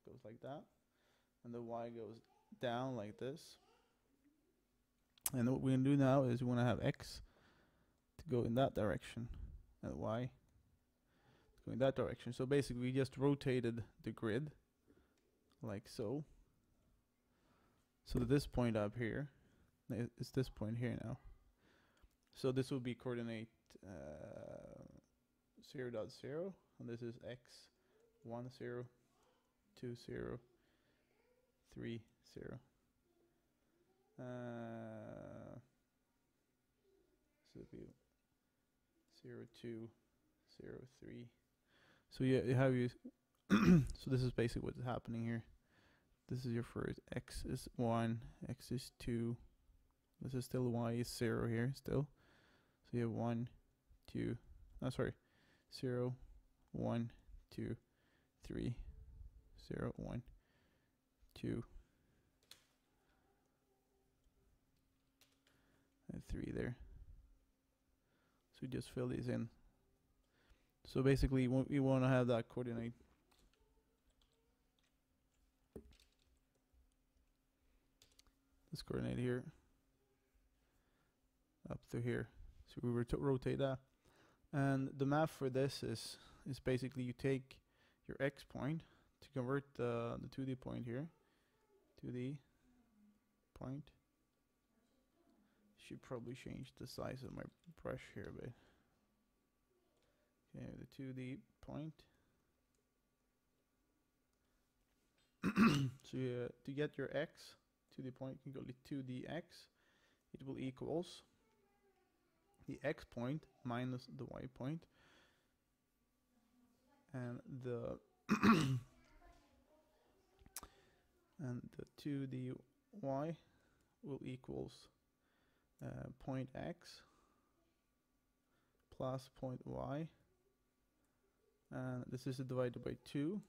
goes like that, and the Y goes down like this. And what we're gonna do now is we wanna have X to go in that direction. and Y. Let's go in that direction. So basically we just rotated the grid like so. So that this point up here, it's this point here now. So this will be coordinate 0.0, and this is X 1 0 2 0 3 0. So it'll be 0 2 0 3. So you have you. So this is basically what's happening here. This is your first X is 1, X is 2. This is still Y is 0 here still. So you have 1 2. Oh, sorry, 0 1 2 3 0 1 2 and 3 there. So you just fill these in. So basically we want to have that coordinate. This coordinate here up to here. So we were to rotate that. And the math for this is basically you take your X point to convert the 2D point here. 2D point. Should probably change the size of my brush here a bit. Okay, the 2D point. So to get your X, 2D point, you can go to 2DX. It will equals the X point minus the Y point, and the and the 2dy will equals point X plus point Y, and this is divided by 2.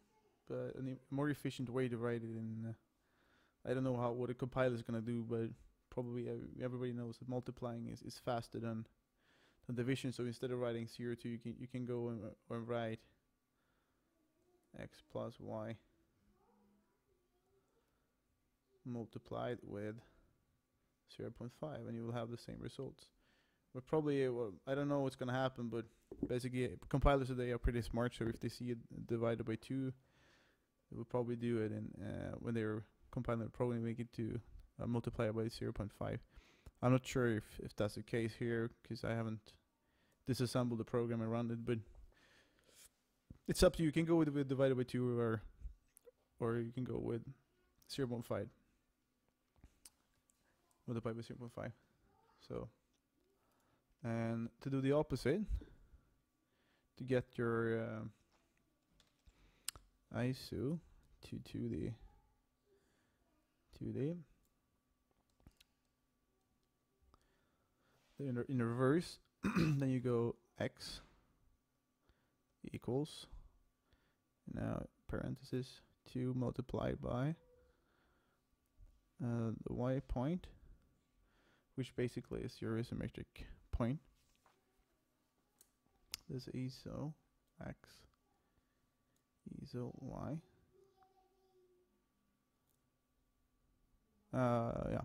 But a more efficient way to write it in, I don't know what a compiler is gonna do, but probably everybody knows that multiplying is faster than division. So instead of writing 0 2, you can go and write X plus Y multiplied with 0.5, and you will have the same results. But probably I don't know what's gonna happen, but basically compilers today are pretty smart. So if they see it divided by 2, they will probably do it. And when they're compiling, they'll probably make it to multiply by 0.5. I'm not sure if that's the case here, because I haven't disassembled the program and run it, but it's up to you. You can go with divided by 2, or you can go with 0.5. Multiplied by 0.5. So, and to do the opposite, to get your ISO to 2D. Then in reverse, then you go X equals, now parentheses, 2 multiplied by the Y point, which basically is your isometric point. This iso X, iso Y. Yeah.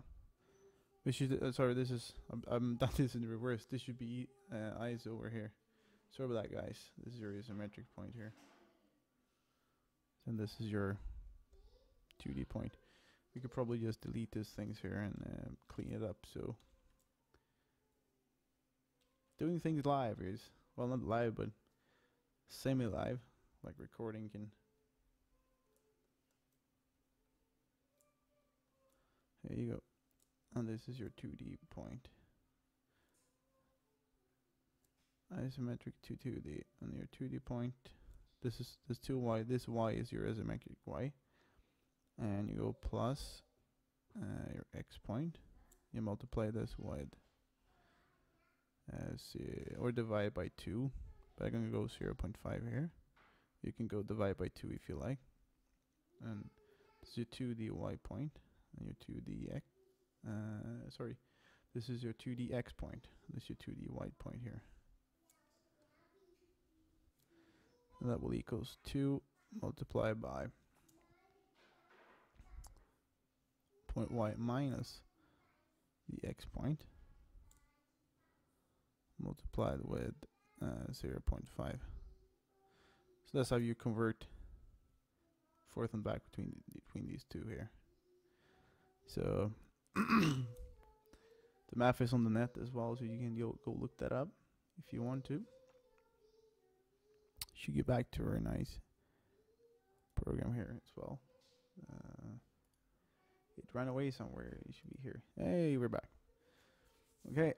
This should, sorry, this is, I'm done this in reverse. This should be eyes over here. Sorry about that, guys. This is your isometric point here. And this is your 2D point. We could probably just delete these things here and clean it up. So doing things live is, well, not live, but semi-live, like recording can. There you go. And this is your 2D point. Isometric to 2D. And your 2D point, this is this 2Y, this Y is your isometric Y. And you go plus your X point. You multiply this with or divide by 2. But I'm gonna go 0.5 here. You can go divide by 2 if you like. And this is your 2D Y point and your 2D X. Sorry, this is your 2D X point. This is your 2D Y point here. And that will equals 2 multiplied by point Y minus the X point multiplied with 0.5. So that's how you convert forth and back between these two here. So the math is on the net as well, so you can go look that up if you want to. Should get back to a very nice program here as well. It ran away somewhere. It should be here. Hey, we're back. Okay,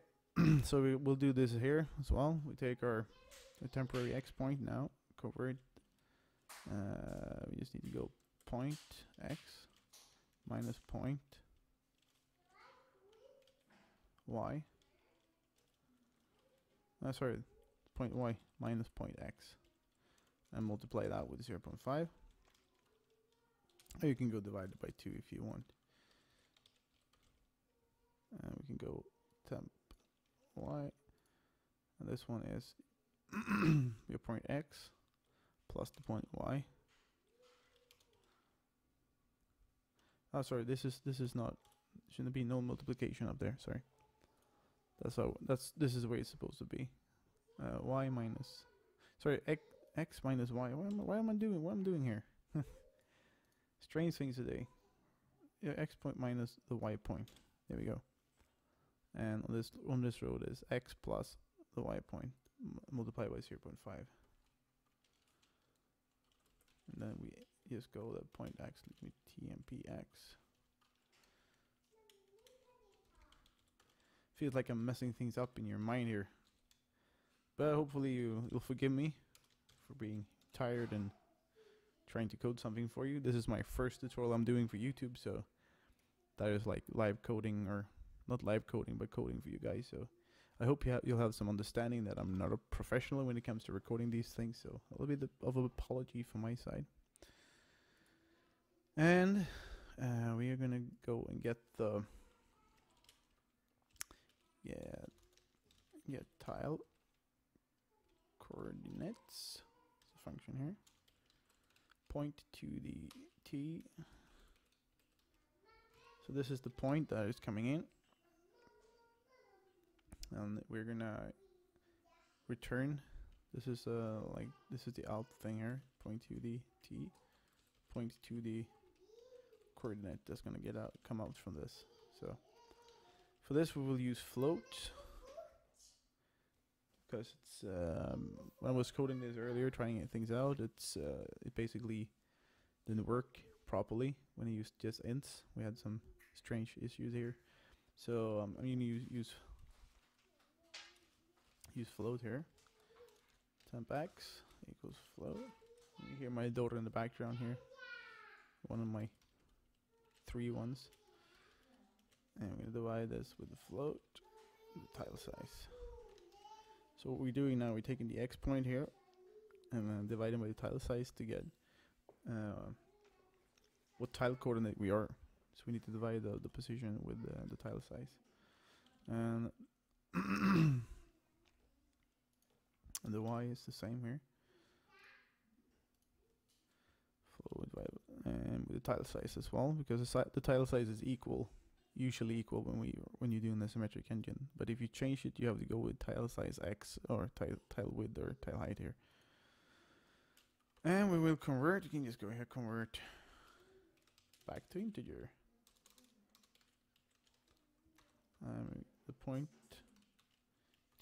so we'll do this here as well. We take our temporary x point now, convert. We just need to go point x minus point y. No, sorry, point y minus point x, and multiply that with 0.5. Or you can go divide it by 2 if you want. And we can go temp y, and this one is your point x plus the point y. Oh, sorry, this is not, shouldn't be no multiplication up there. Sorry, that's how this is the way it's supposed to be. Y minus, sorry, x minus y. What am I doing here? Strange things today. Yeah, x point minus the y point. There we go. And on this road is x plus the y point multiplied by 0.5. And then we just go that point x, leave me tmpx. Feels like I'm messing things up in your mind here. But hopefully you'll forgive me for being tired and trying to code something for you. This is my first tutorial I'm doing for YouTube, so that is like live coding, or not live coding, but coding for you guys. So I hope you'll have some understanding that I'm not a professional when it comes to recording these things, so a little bit of an apology from my side. And we are gonna go and get the tile coordinates. It's a function here. Point to the t. So this is the point that is coming in, and we're gonna return. This is the alt thing here. Point to the t. Point to the coordinate that's gonna come out from this. So for this we will use float, because it's when I was coding this earlier, trying things out, it basically didn't work properly when I used just ints. We had some strange issues here, so I'm gonna use float here. Temp x equals float. You hear my daughter in the background here, one of my 3 ones, and I'm gonna divide this with the float, the tile size. So what we're doing now, we're taking the x point here and then dividing by the tile size to get what tile coordinate we are. So we need to divide the position with the tile size, and and the y is the same here. Float and with the tile size as well, because the tile size is equal. Usually equal when you're doing the symmetric engine, but if you change it, you have to go with tile size x or tile width or tile height here. And we will convert. You can just go here, convert back to integer. The point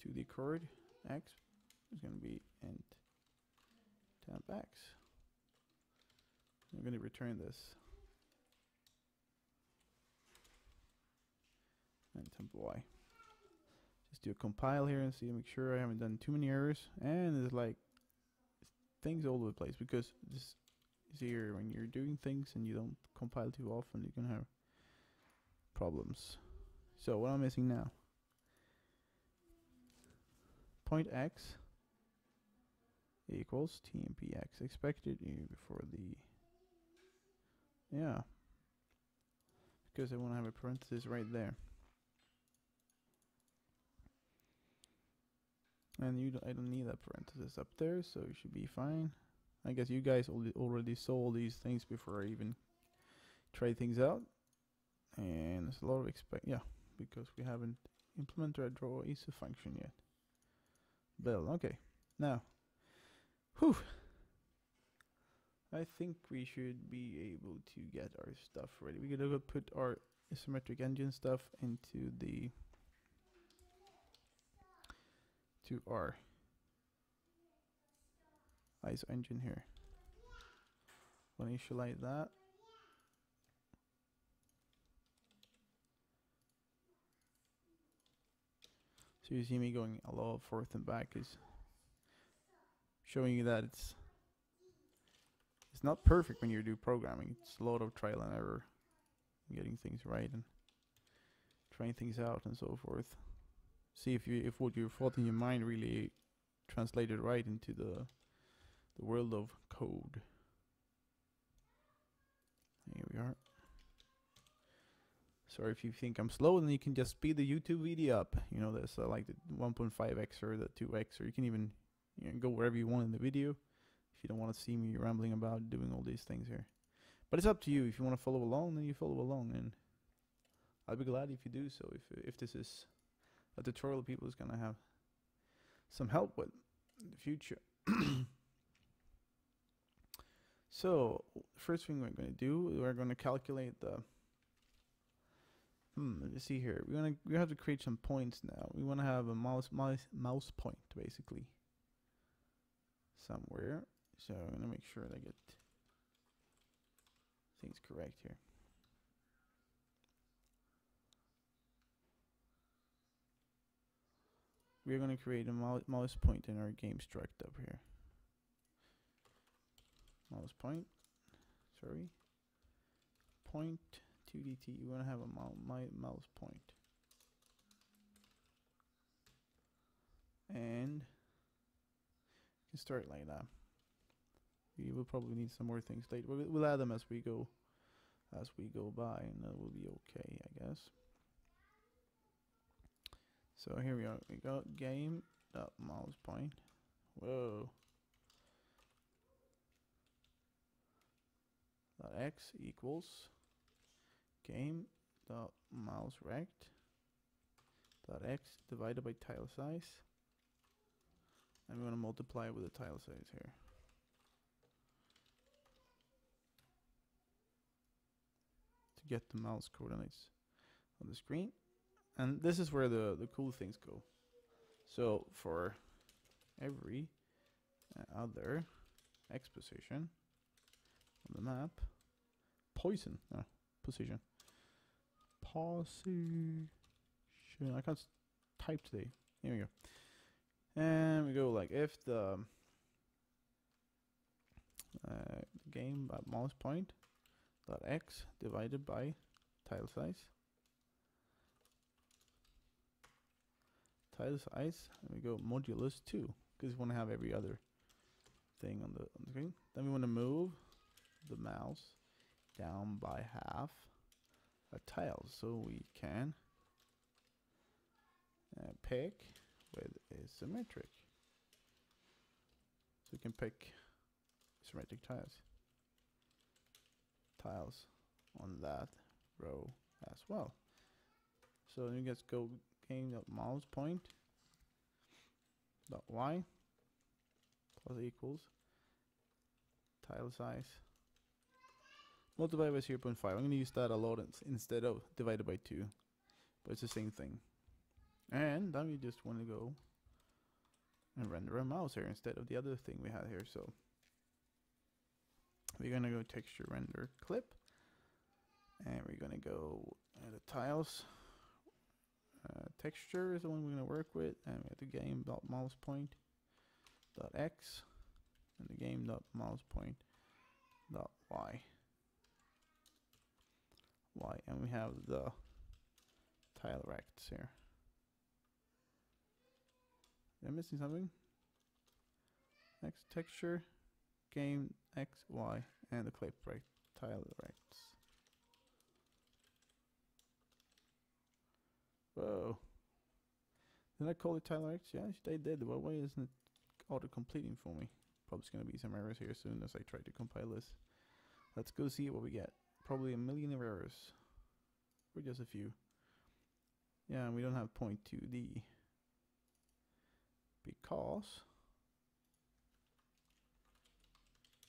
to the chord x is going to be int temp x. I'm going to return this. And temp y. Just do a compile here and see, make sure I haven't done too many errors. And it's like things all over the place, because this is here when you're doing things and you don't compile too often, you can have problems. So what am I missing now? Point x equals tmpx. Expected before the because I want to have a parenthesis right there. And I don't need that parenthesis up there, so it should be fine. I guess you guys already saw these things before I even tried things out. And there's a lot of because we haven't implemented our draw is a function yet. Well, okay, Now, whew, I think we should be able to get our stuff ready. We could put our isometric engine stuff into the to our ISO engine here. We'll initialize that. So you see me going a lot forth and back is showing you that it's not perfect when you do programming. It's a lot of trial and error, and getting things right and trying things out and so forth. See if what you thought in your mind really translated right into the world of code. Here we are. Sorry if you think I'm slow, then you can just speed the YouTube video up. You know, there's like the 1.5x or the 2x, or you can even go wherever you want in the video if you don't want to see me rambling about doing all these things here. But it's up to you. If you want to follow along, then you follow along, and I'll be glad if you do so. If this is a tutorial people is gonna have some help with in the future. So first thing we're gonna do, we're gonna calculate the let me see here. We have to create some points now. We wanna have a mouse point basically somewhere. So I'm gonna make sure that I get things correct here. We're gonna create a mouse point in our game struct up here. Mouse point, sorry, point 2dt. You want to have a mouse point, and you can start like that. We will probably need some more things later. We'll add them as we go by, and that will be okay, I guess. So here we are. We got game mouse point. Whoa. X equals game dot mouse rect dot x divided by tile size, and we're going to multiply with the tile size here. To get the mouse coordinates on the screen. And this is where the cool things go. So for every other x position on the map, position. I can't type today. Here we go. And we go like if the game by mouse point dot x divided by tile size. And we go modulus 2, because we want to have every other thing on the screen. Then we want to move the mouse down by half a tile, so we can pick with isometric. So we can pick isometric tiles on that row as well. So you guys go game.mouse point dot y plus equals tile size multiplied by 0.5. I'm going to use that a lot instead of divided by 2, but it's the same thing. And then we just want to go and render a mouse here instead of the other thing we had here. So we're going to go texture render clip, and we're going to go the tiles texture is the one we're going to work with, and we have the game dot mouse point dot x and the game dot mouse point dot y, and we have the tile rects here. Am I missing something? Next texture, game x, y, and the clip rect, tile rects. Whoa! Did I call it tile rects? Yeah, they did. Well, why isn't it auto completing for me? Probably going to be some errors here soon as I try to compile this. Let's go see what we get. Probably a million errors, or just a few. Yeah, and we don't have point 2D because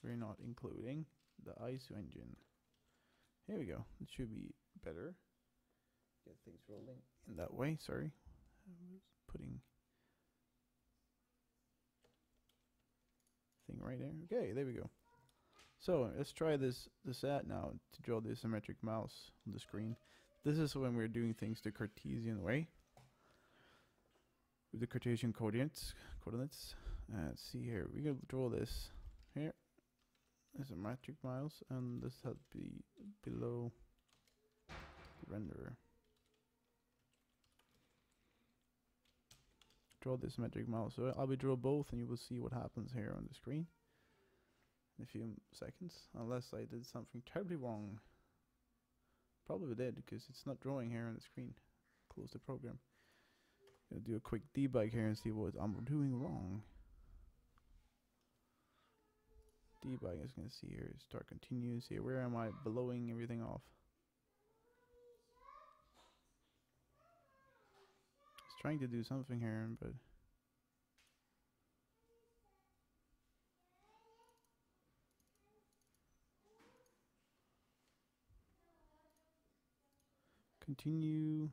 we're not including the ISO engine. Here we go. It should be better. Get things rolling in that way. Sorry, I was putting thing right there. Okay, there we go. So let's try this out now to draw the isometric mouse on the screen. This is when we're doing things the Cartesian way, with the Cartesian coordinates. Let's see here. We're gonna draw this here. Isometric mouse, and this has to be below the renderer. Draw the isometric mouse. So I'll be draw both, and you will see what happens here on the screen in a few seconds, unless I did something terribly wrong. Probably did, because it's not drawing here on the screen. Close the program. Gonna do a quick debug here and see what I'm doing wrong. Debug is gonna see here. Start continues here. Where am I blowing everything off? It's trying to do something here, but continue.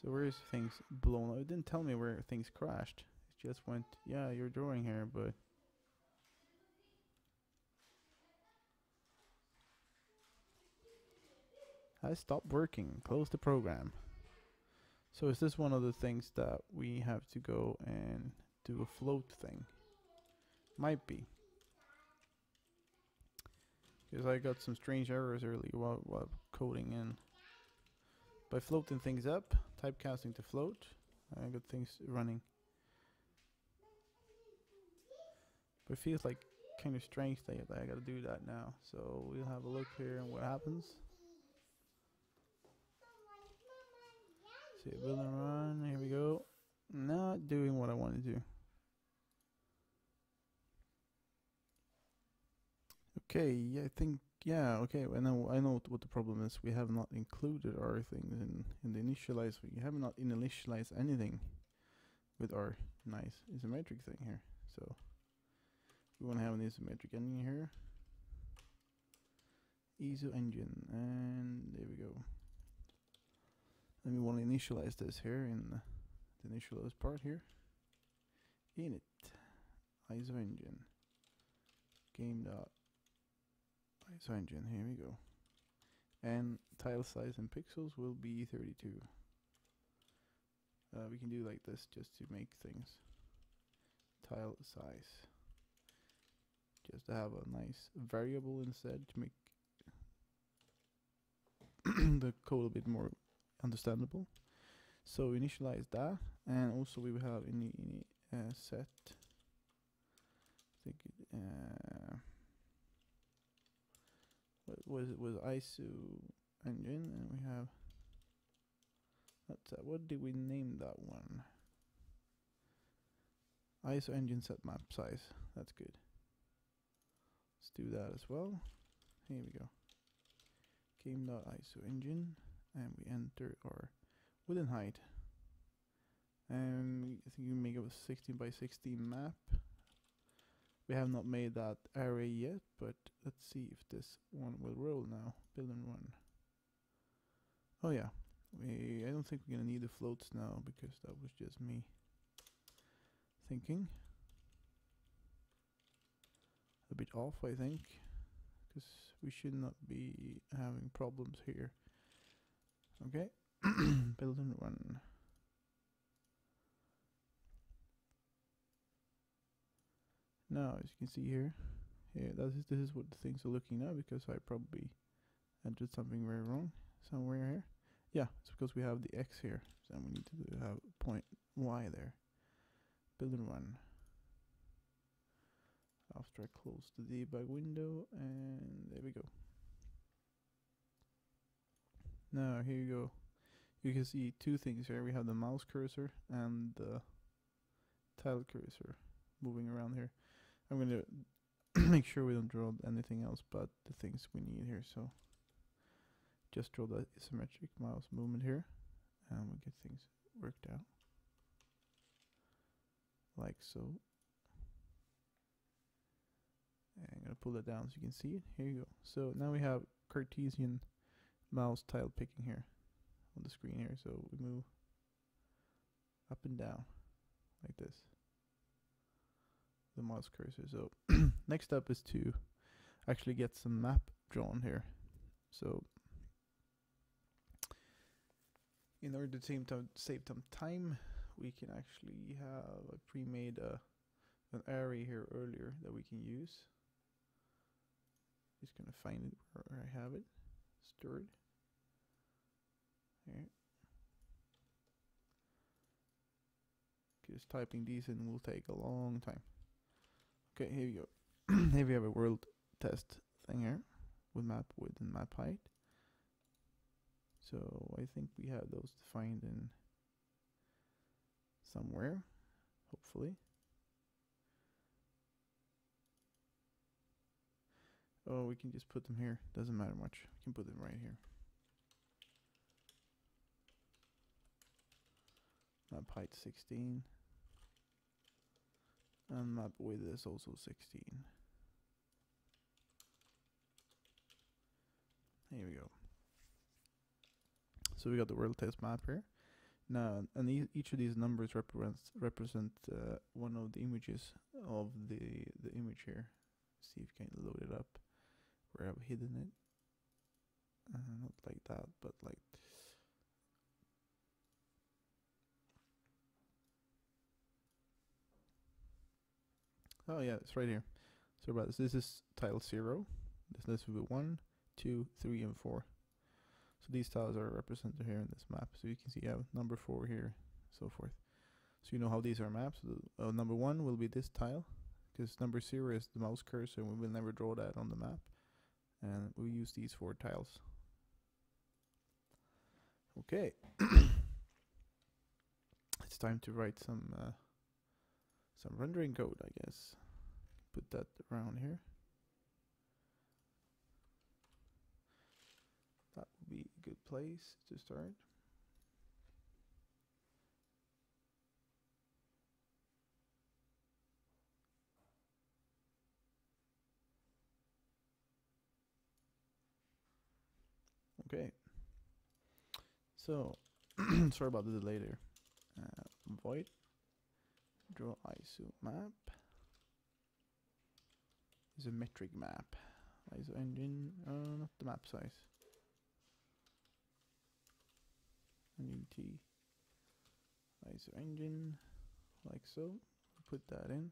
So where is things blown up? It didn't tell me where things crashed. It just went, yeah, you're drawing here, but I stopped working. Close the program. So is this one of the things that we have to go and do a float thing? Might be. Because I got some strange errors earlier while coding in. By floating things up, typecasting to float, I got things running. But it feels like kind of strange that I gotta do that now. So we'll have a look here and what happens. See it build and run, here we go. Not doing what I want to do. Okay, I think, yeah, okay, I know what the problem is. We have not included our things in the initialize. We have not initialized anything with our nice isometric thing here. So we want to have an isometric engine here. ISO engine, and there we go. And we want to initialize this here in the initialize part here. Init, ISO engine, game dot. So engine, here we go, and tile size in pixels will be 32. We can do like this just to make things tile size, just to have a nice variable instead to make the code a bit more understandable. So initialize that, and also we will have set. I think was ISO engine, and we have what did we name that one? ISO engine set map size. That's good. Let's do that as well. Here we go. Game.ISO engine, and we enter our within height. And I think we make up a 16 by 16 map. We have not made that array yet, but let's see if this one will roll now. Build and run. Oh yeah, I don't think we're gonna need the floats now, because that was just me thinking. A bit off, I think, because we should not be having problems here. Okay, build and run. Now, as you can see here, this is what the things are looking now, because I probably entered something very wrong somewhere here. Yeah, it's because we have the X here, so we need to have point Y there. Build and run. After I close the debug window, and there we go. Now, here you go. You can see two things here. We have the mouse cursor and the tile cursor moving around here. I'm going to make sure we don't draw anything else but the things we need here, so just draw the isometric mouse movement here, and we'll get things worked out like so. I'm gonna pull that down so you can see it. Here you go. So now we have Cartesian mouse tile picking here on the screen here. So we move up and down like this. The mouse cursor. So next up is to actually get some map drawn here. So in order to save some time, we can actually have I pre-made an array here earlier that we can use. Just gonna find it where I have it stored. Here. Just typing these in will take a long time. Okay, here you go. Here we have a world test thing here with map width and map height. So I think we have those defined in somewhere, hopefully. Oh, we can just put them here. Doesn't matter much. We can put them right here. Map height 16. And map width is also 16. Here we go. So we got the world test map here. Now, and each of these numbers represent one of the images of the image here. See if you can load it up where I've hidden it. Not like that, but like. Oh yeah, it's right here. So about this is tile 0. This will be 1, 2, 3, and 4. So these tiles are represented here in this map. So you can see I have number 4 here, so forth. So you know how these are maps. Number 1 will be this tile, because number 0 is the mouse cursor, and we will never draw that on the map. And we use these 4 tiles. Okay, it's time to write some rendering code, I guess. Put that around here. That would be a good place to start. Okay. So, sorry about the delay there. Void draw iso map. Isometric map. Iso engine. Not the map size. Iso engine, like so. Put that in.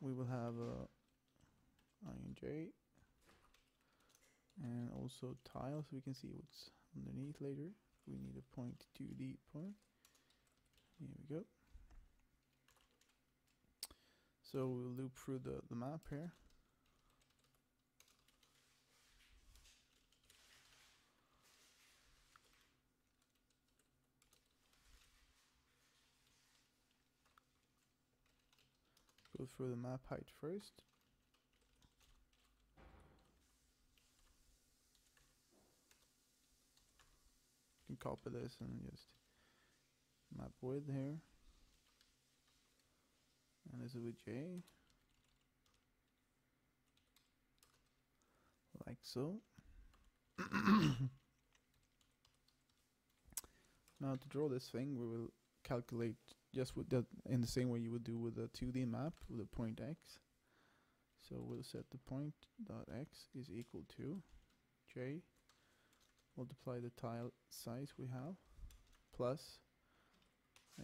We will have a INJ and also tiles. So we can see what's underneath later. We need a point 2D point. Here we go. So we'll loop through the map here. Go through the map height first. You can copy this and just map width here. And this is with J. Like so. Now to draw this thing, we will calculate just with that in the same way you would do with a 2D map with a point X. So we'll set the point dot X is equal to J, multiply the tile size we have, plus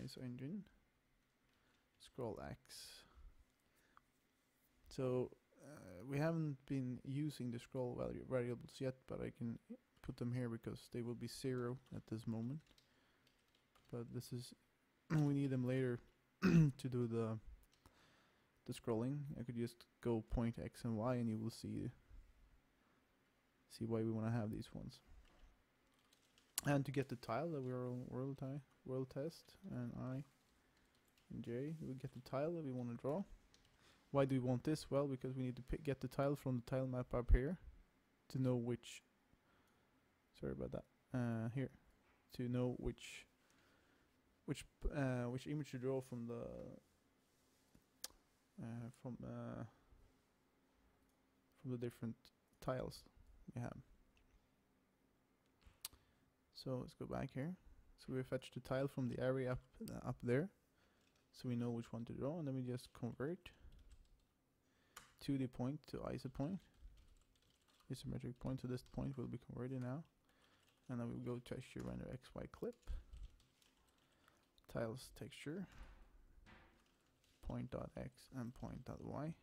iso engine, scroll X. So we haven't been using the scroll variables yet, but I can put them here because they will be 0 at this moment. But this is we need them later to do the scrolling. I could just go point X and Y and you will see why we want to have these ones. And to get the tile that we are on world test and I and J, we get the tile that we want to draw. Why do we want this? Well, because we need to get the tile from the tile map up here to know which. Sorry about that. Here to know which image to draw from the of the different tiles we have. So let's go back here. So we fetched a tile from the array up there, so we know which one to draw, and then we just convert 2D point to isometric point. So this point will be converted now, and then we go texture render XY clip, tiles texture, point.x and point.y,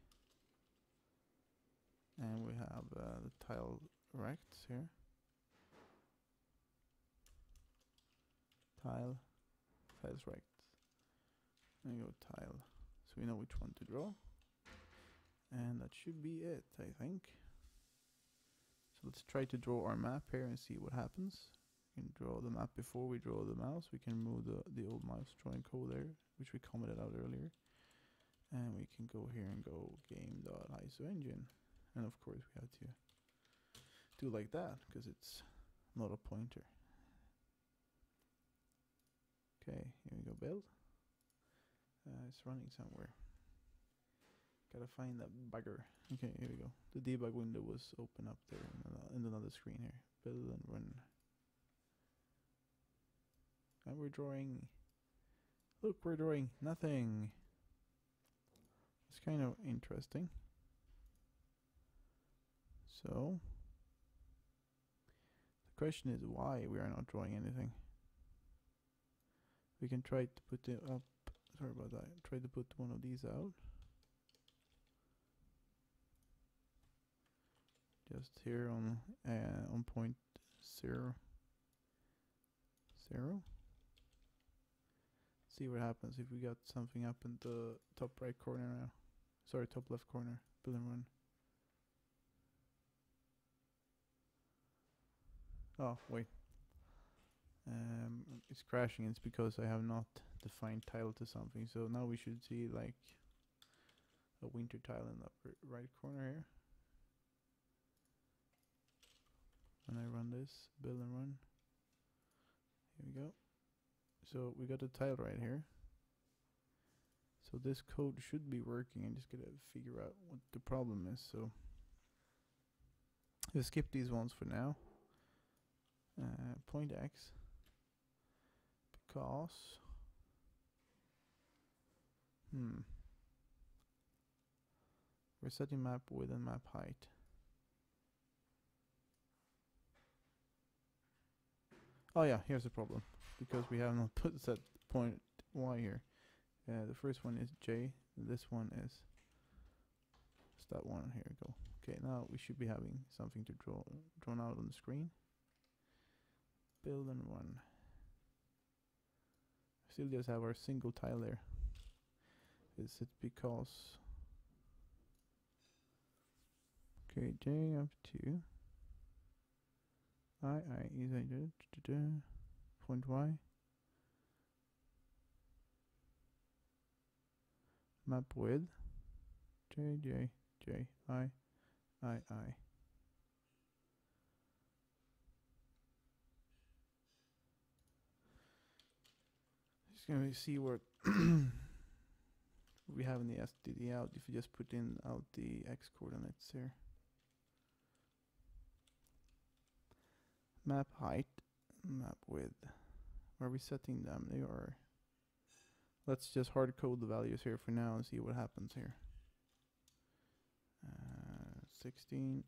and we have the tile rects here. Tiles rect, and go tile, so we know which one to draw, and that should be it, I think. So let's try to draw our map here and see what happens. We can draw the map before we draw the mouse. We can move the old mouse drawing code there, which we commented out earlier, and we can go here and go game.isoEngine, and of course we have to do like that because it's not a pointer. Okay, here we go, build. It's running somewhere. Gotta find that bugger. Okay, here we go. The debug window was open up there in another screen here. Build and run. And we're drawing. Look, we're drawing nothing. It's kind of interesting. So, the question is why we are not drawing anything. We can try to put it up. Sorry about that. Try to put one of these out. Just here on point 0, 0. See what happens if we got something up in the top right corner now. Sorry, top left corner. Build and run. Oh wait. It's crashing. It's because I have not defined tile to something. So now we should see like a winter tile in the upper right corner here. When I run this, build and run. Here we go. So we got a tile right here. So this code should be working. I'm just gonna figure out what the problem is. So let's skip these ones for now. Point X. Because we're setting map width and map height. Oh yeah, here's the problem, because we have not put set point Y here. The first one is J, this one is that one. Here we go. Okay, now we should be having something to drawn out on the screen. Build and run. Still just have our single tile there. Is it because? Okay, J up to I is point Y. Map width J, J, J, I, I, I. Just gonna see what we have in the SDL out. If you just put in out the X coordinates here. Map height, map width. Are we setting them? They are. Let's just hard code the values here for now and see what happens here. 16.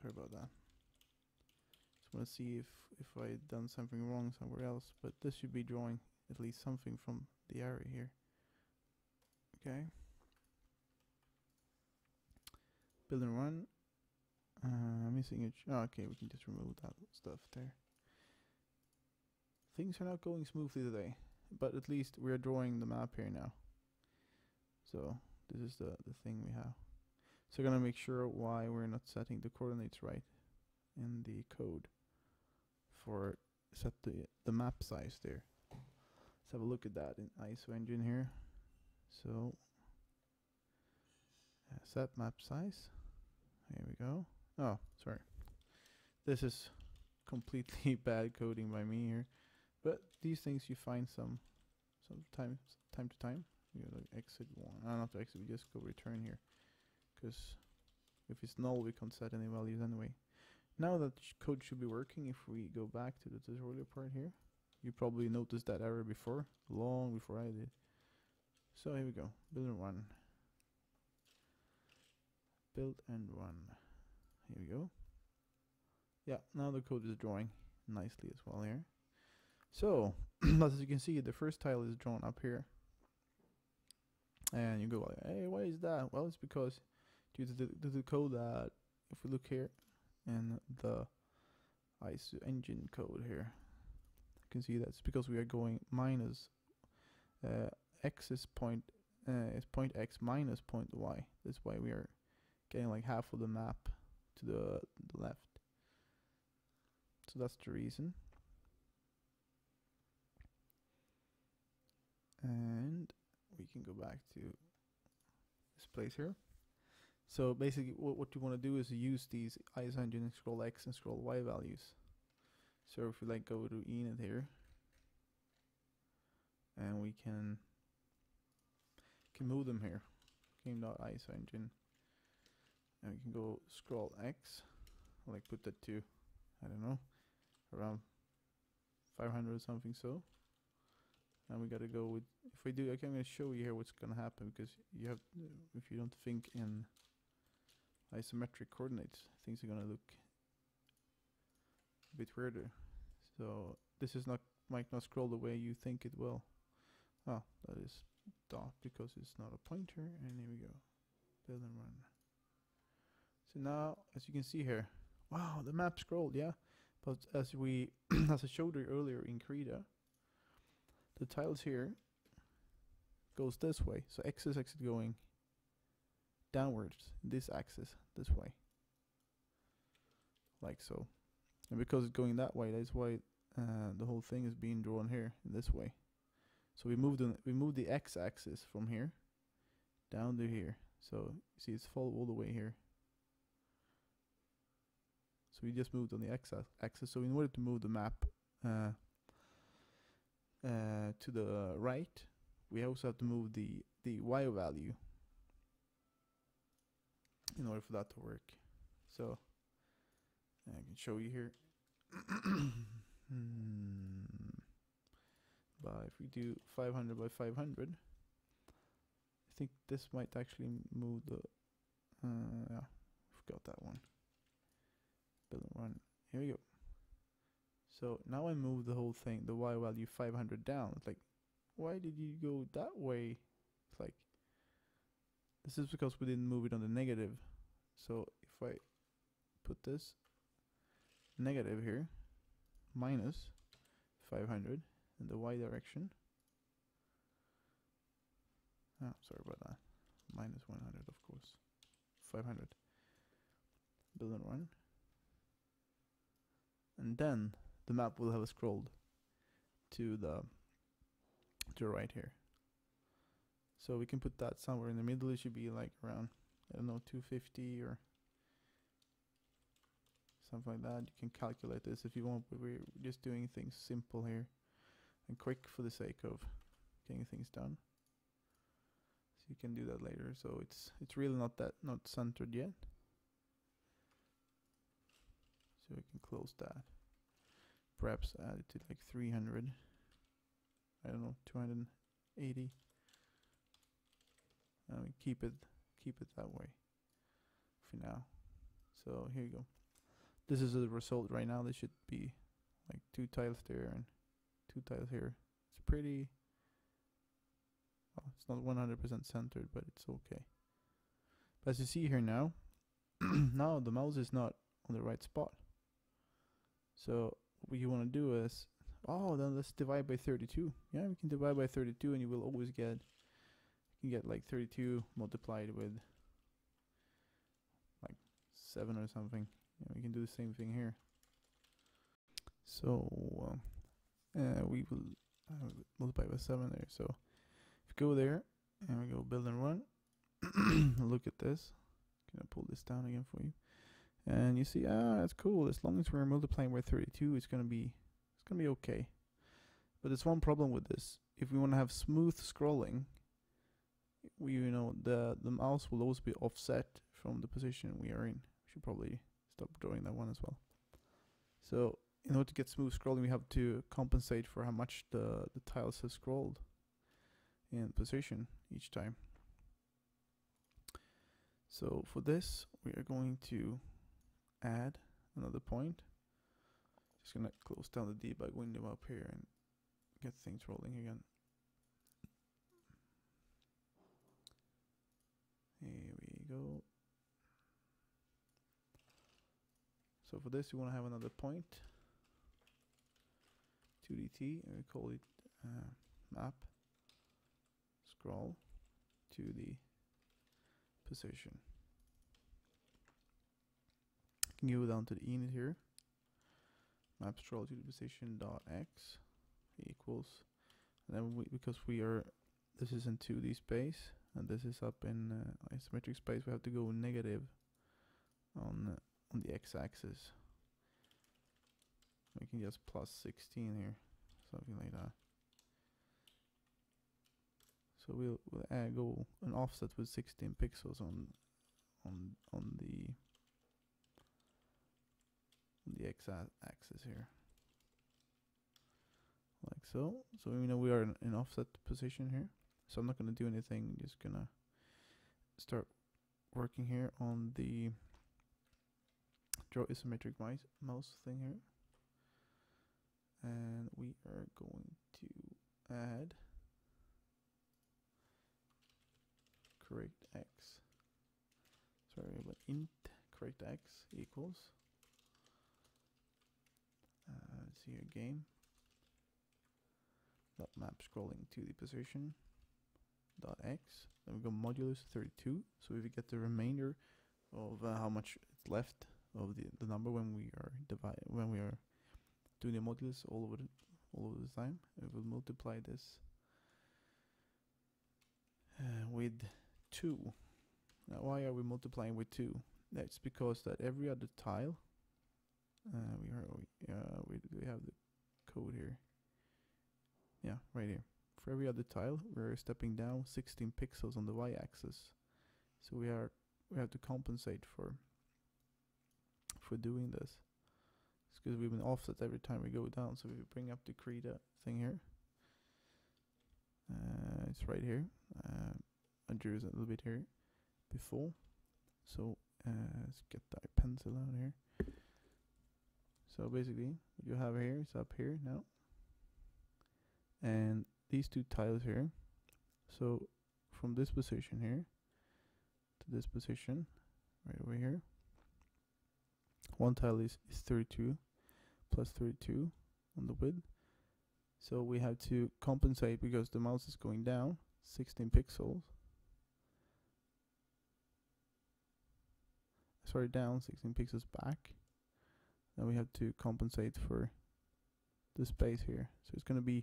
Sorry about that. Just want to see if I done something wrong somewhere else, but this should be drawing at least something from the array here. Okay. Build and run. Missing it. Oh, okay, we can just remove that stuff there. Things are not going smoothly today, but at least we are drawing the map here now. So this is the thing we have. So gonna make sure why we're not setting the coordinates right in the code for set the map size there. Let's have a look at that in IsoEngine here. So set map size. Here we go. Oh, sorry. This is completely bad coding by me here, but these things you find time to time. You gotta exit one. Not to exit. We just go return here, because If it's null, we can't set any values anyway. Now that code should be working. If we go back to the tutorial part here, you probably noticed that error before, long before I did. So here we go, build and run. Here we go. Yeah, now the code is drawing nicely as well here. So as you can see, the first tile is drawn up here, and you go, hey, why is that? Well, it's because due to the code that, if we look here in the ISO engine code here, you can see that's because we are going minus x is point x minus point y. That's why we are getting like half of the map to the left. So that's the reason. And we can go back to this place here. So basically what you want to do is use these ISO engine and scroll X and scroll Y values. So if we like go to init here, and we can move them here. Game.ISO engine. And we can go scroll X, like put that to, I don't know, around 500 or something. So, and we gotta go with, if we do, okay, I'm gonna show you here what's gonna happen, because you have, if you don't think in isometric coordinates, things are gonna look a bit weirder. So this is not, might not scroll the way you think it will. Oh, that is dot because it's not a pointer. And here we go, build and run. So now, as you can see here, wow, the map scrolled, yeah. But as we, as I showed you earlier in Krita, the tiles here goes this way. So X is actually going downwards, this axis, this way, like so. And because it's going that way, that's why the whole thing is being drawn here in this way. So we moved the X axis from here down to here. So you see it's full all the way here. So we just moved on the X axis. So in order to move the map to the right, we also have to move the Y value in order for that to work. So I can show you here. But if we do 500 by 500, I think this might actually move the, yeah, forgot that one. Run. Here we go. So now I move the whole thing, the Y value 500 down. It's like, why did you go that way? It's like, this is because we didn't move it on the negative. So if I put this negative here, minus 500 in the Y direction. Oh, sorry about that. Minus 100, of course. 500. Build and run. And then the map will have scrolled to the right here. So we can put that somewhere in the middle. It should be like around, I don't know, 250 or something like that. You can calculate this if you want, but we're just doing things simple here and quick for the sake of getting things done. So you can do that later. So it's really not centered yet. So we can close that. Perhaps add it to like 300. I don't know, 280. And we keep it that way for now. So here you go. This is the result right now. This should be like 2 tiles there and 2 tiles here. It's pretty. Well, it's not 100% centered, but it's okay. But as you see here now, now the mouse is not on the right spot. So what you want to do is, oh, then let's divide by 32. Yeah, we can divide by 32, and you will always get, you can get like 32 multiplied with like 7 or something. And we can do the same thing here. So we will multiply by 7 there. So if you go there and we go build and run, look at this. I'm gonna pull this down again for you. And you see, ah, that's cool. As long as we're multiplying by 32, it's gonna be okay. But there's one problem with this. If we want to have smooth scrolling, we, you know, the mouse will always be offset from the position we are in. We should probably stop drawing that one as well. So in order to get smooth scrolling, we have to compensate for how much the tiles have scrolled in position each time. So for this, we are going to add another point. Just gonna close down the debug window up here and get things rolling again. Here we go. So for this, we want to have another point, 2dt, and we call it map scroll to the position. You can go down to the init here. Map scroll to the position dot x equals, and then because we are, this is in 2D space and this is up in isometric space, we have to go negative on the x-axis. We can just plus 16 here, something like that. So we'll go an offset with 16 pixels on the x-axis here, like so. So we know we are in an offset position here. So I'm not going to do anything. Just gonna start working here on the draw isometric mouse thing here, and we are going to add correct x. Sorry, but int correct x equals. Let's see your game. Dot map scrolling to the position. Dot x. Then we go modulus 32. So if we get the remainder of how much it's left of the number when we are doing the modulus all over the time, we will multiply this with 2. Now, why are we multiplying with 2? That's because that every other tile. We have the code here. Yeah, right here. For every other tile, we're stepping down 16 pixels on the y-axis. So we have to compensate for doing this. It's because we've been offset every time we go down. So if we bring up the Krita thing here, it's right here. I drew it a little bit here before. So let's get that pencil out here. So basically, what you have here is up here now, and these two tiles here. So from this position here to this position, right over here, one tile is 32 plus 32 on the width. So we have to compensate because the mouse is going down 16 pixels. Sorry, down 16 pixels back. Now we have to compensate for the space here, so it's going to be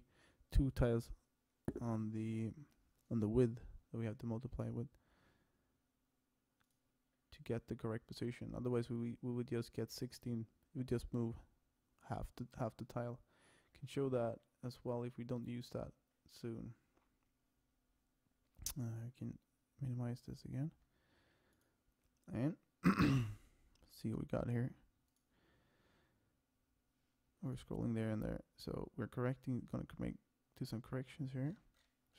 2 tiles on the width that we have to multiply with to get the correct position. Otherwise, we would just get 16. We would just move half the tile. Can show that as well if we don't use that soon. I can minimize this again and see what we got here. We're scrolling there and there, so we're correcting. Gonna do some corrections here.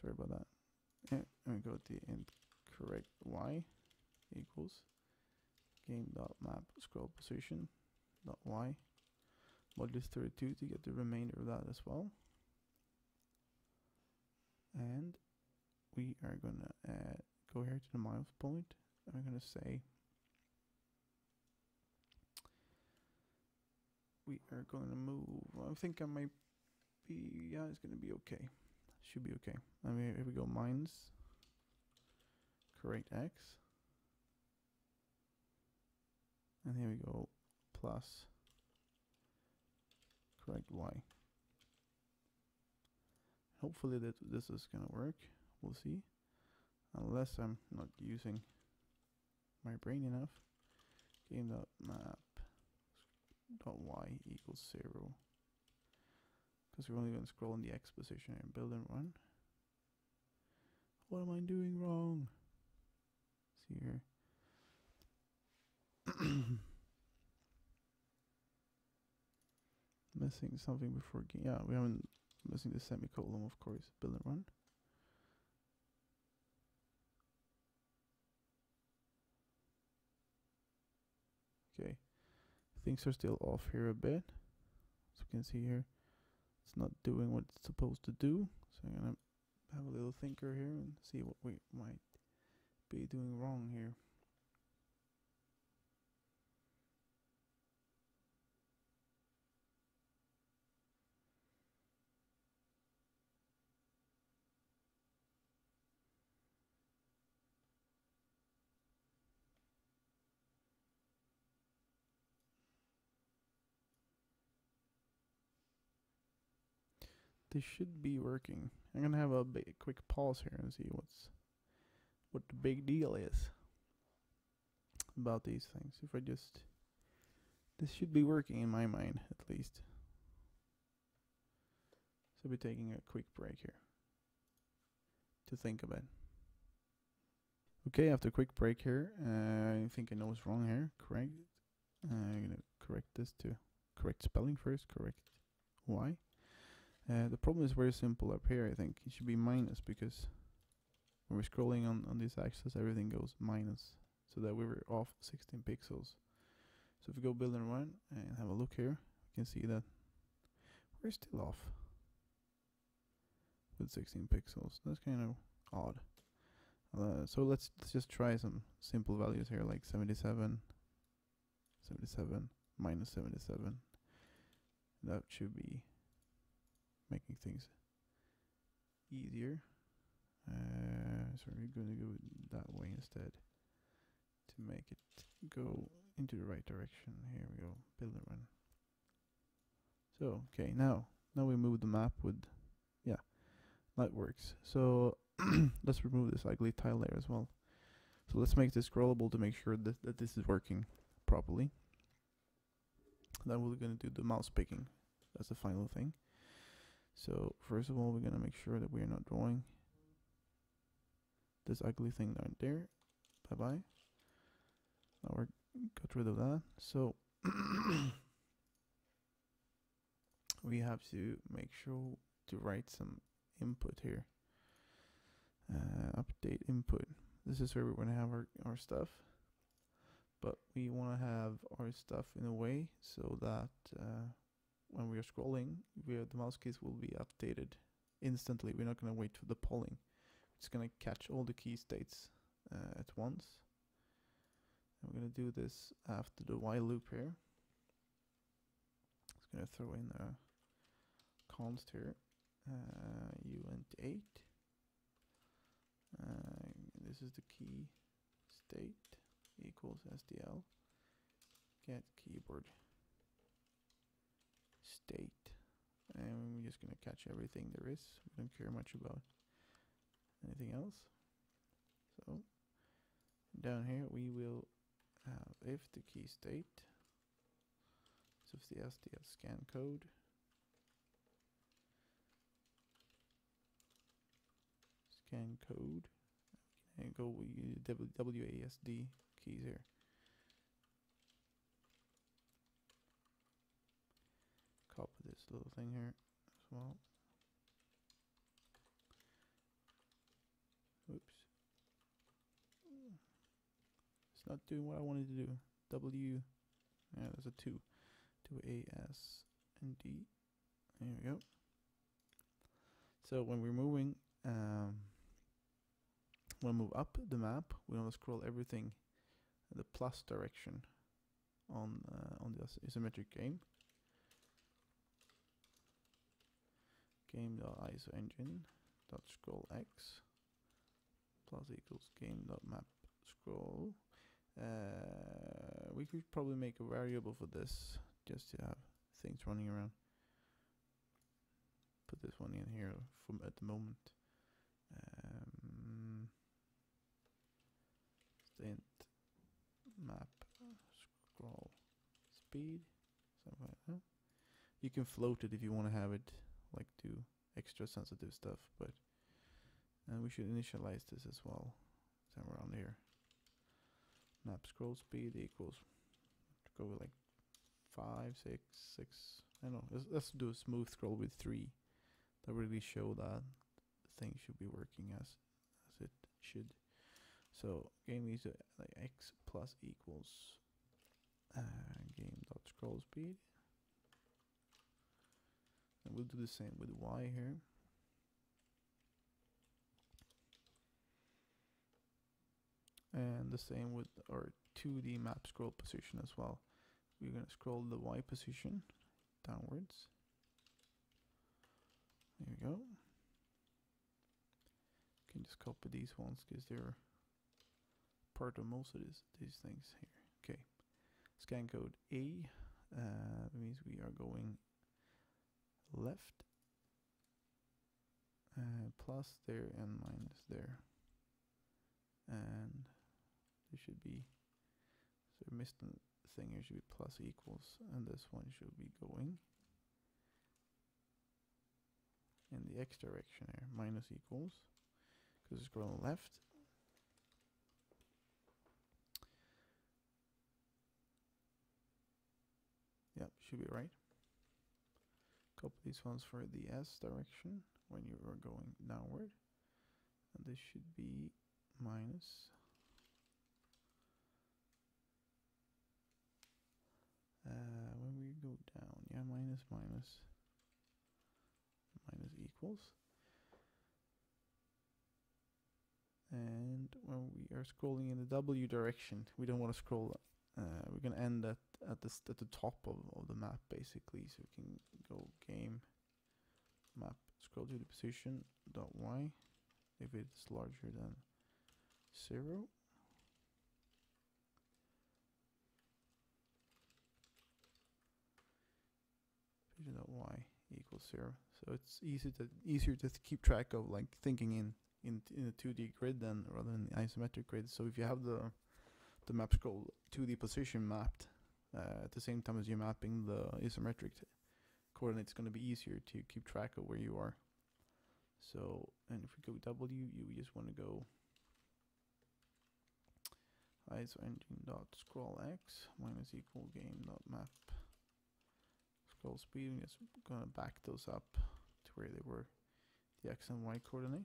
Sorry about that. And we go to int correct y equals game dot map scroll position dot y modulus 32 to get the remainder of that as well. And we are gonna go here to the mouse point. I'm gonna say. We are going to move. I think I might be. Yeah, it's going to be okay. Should be okay. I mean, here we go. Minus correct x, and here we go. Plus correct y. Hopefully that this is going to work. We'll see. Unless I'm not using my brain enough. Game.map. Dot y equals 0 because we're only going to scroll in the x position and build and run. What am I doing wrong? See here, Missing something before game. Yeah, we haven't missing the semicolon, of course. Build and run. Okay, things are still off here a bit. As you can see here, it's not doing what it's supposed to do. So I'm gonna have a little thinker here and see what we might be doing wrong here. This should be working. I'm gonna have a quick pause here and see what the big deal is about these things. If I just, this should be working in my mind at least. So we're taking a quick break here to think about. Okay, after a quick break here, I think I know what's wrong here. Correct. I'm gonna correct this to correct spelling first. Correct Y. The problem is very simple up here. I think it should be minus, because when we're scrolling on this axis, everything goes minus, so that we were off 16 pixels. So if we go build and run and have a look here, you can see that we're still off with 16 pixels. That's kind of odd. So let's just try some simple values here, like 77, 77, minus 77. That should be making things easier. So we're gonna go that way instead to make it go into the right direction. Here we go, build and run. So okay, now we move the map with, yeah, that works. So let's remove this ugly tile layer as well. So let's make this scrollable to make sure that this is working properly. Then we're gonna do the mouse picking. That's the final thing. So first of all, we're gonna make sure that we are not drawing this ugly thing down there. Bye bye. Now we're got rid of that. So we have to make sure to write some input here. Update input. This is where we're gonna have our stuff, but we wanna have our stuff in a way so that when we are scrolling, the mouse keys will be updated instantly. We're not going to wait for the polling. It's going to catch all the key states at once. And we're going to do this after the while loop here. It's going to throw in a const here, uint8. This is the key state equals SDL get keyboard state, and we're just gonna catch everything there is. We don't care much about anything else. So down here we will have if the key state, so if the SDL scan code, and go with WASD keys here. Copy this little thing here as well. Oops. It's not doing what I wanted to do. W, yeah, there's a 2. 2 A S and D. There we go. So when we're moving, when we move up the map, we want to scroll everything in the plus direction on the isometric game. game.isoengine.scrollX plus equals game.mapScroll. We could probably make a variable for this just to have things running around. Put this one in here from at the moment. Stint map scroll speed, something like that. You can float it if you want to have it like do extra sensitive stuff, but we should initialize this as well somewhere around here. Map scroll speed equals go with like 5, 6, 6. I don't know. Let's do a smooth scroll with 3. That really show that the thing should be working as it should. So game is like x plus equals game dot scroll speed. And we'll do the same with y here. And the same with our 2D map scroll position as well. We're going to scroll the y position downwards. There we go. You can just copy these ones because they're part of most of these things here. Okay. Scan code A. That means we are going left. Plus there and minus there. And there should be, so I missed the thing here, should be plus equals, and this one should be going in the x direction here, minus equals, because it's going left. Yep, should be right. Copy these ones for the s direction when you are going downward, and this should be minus when we go down, yeah, minus equals, and when we are scrolling in the w direction, we don't want to scroll. We're gonna end at the top of the map basically, so we can go game map scroll to the position dot y if it's larger than 0. Position.y equals 0. So it's easier to keep track of, like, thinking in a 2D grid than rather than the isometric grid. So if you have the map scroll 2D position mapped at the same time as you're mapping the isometric coordinates, it's going to be easier to keep track of where you are. So, and if we go W, you just want to go isoEngine.scrollX minus equal game.map scroll speed. I'm just gonna back those up to where they were, the x and y coordinate.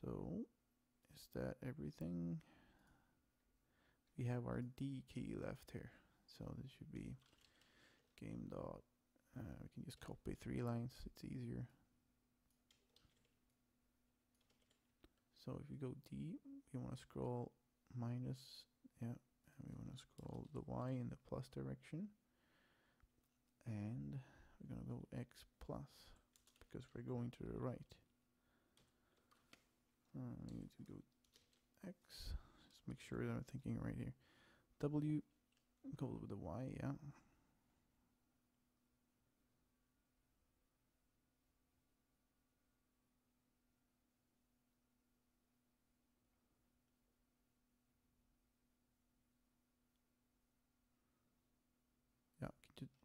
So is that everything? We have our D key left here. So this should be game dot we can just copy 3 lines, it's easier. So if you go D, we want to scroll minus, yeah, and we want to scroll the y in the plus direction. And we're going to go x plus, because we're going to the right. We need to go x, just make sure that I'm thinking right here. W, go with the y, yeah.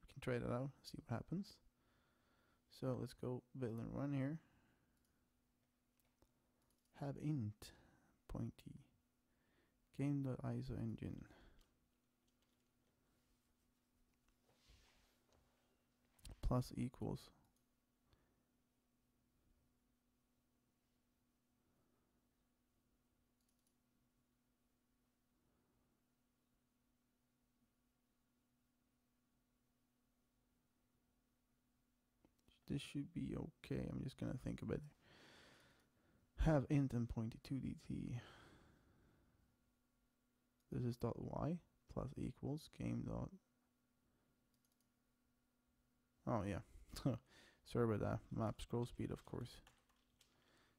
We can try that out, see what happens. So let's go build and run here. Have int pointy game.iso engine. Plus equals. This should be okay. I'm just gonna think about it. Have int and pointy 2dt. This is dot y plus equals game dot. Oh yeah, sorry about that. Map scroll speed, of course.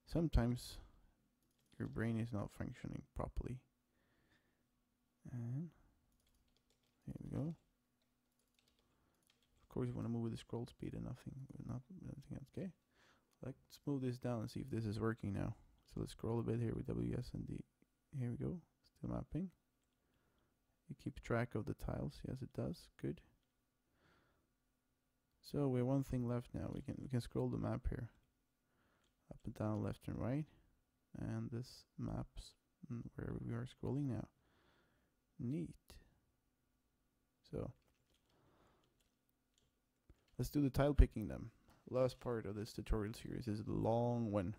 Sometimes your brain is not functioning properly. And here we go. Of course, you want to move with the scroll speed and nothing else. Okay, let's move this down and see if this is working now. So let's scroll a bit here with WS and D. Here we go, still mapping. It keeps track of the tiles. Yes, it does. Good. So we have one thing left now. We can scroll the map here, up and down, left and right, and this maps wherever we are scrolling now. Neat. go. Let's do the tile picking then. Last part of this tutorial series is the long one.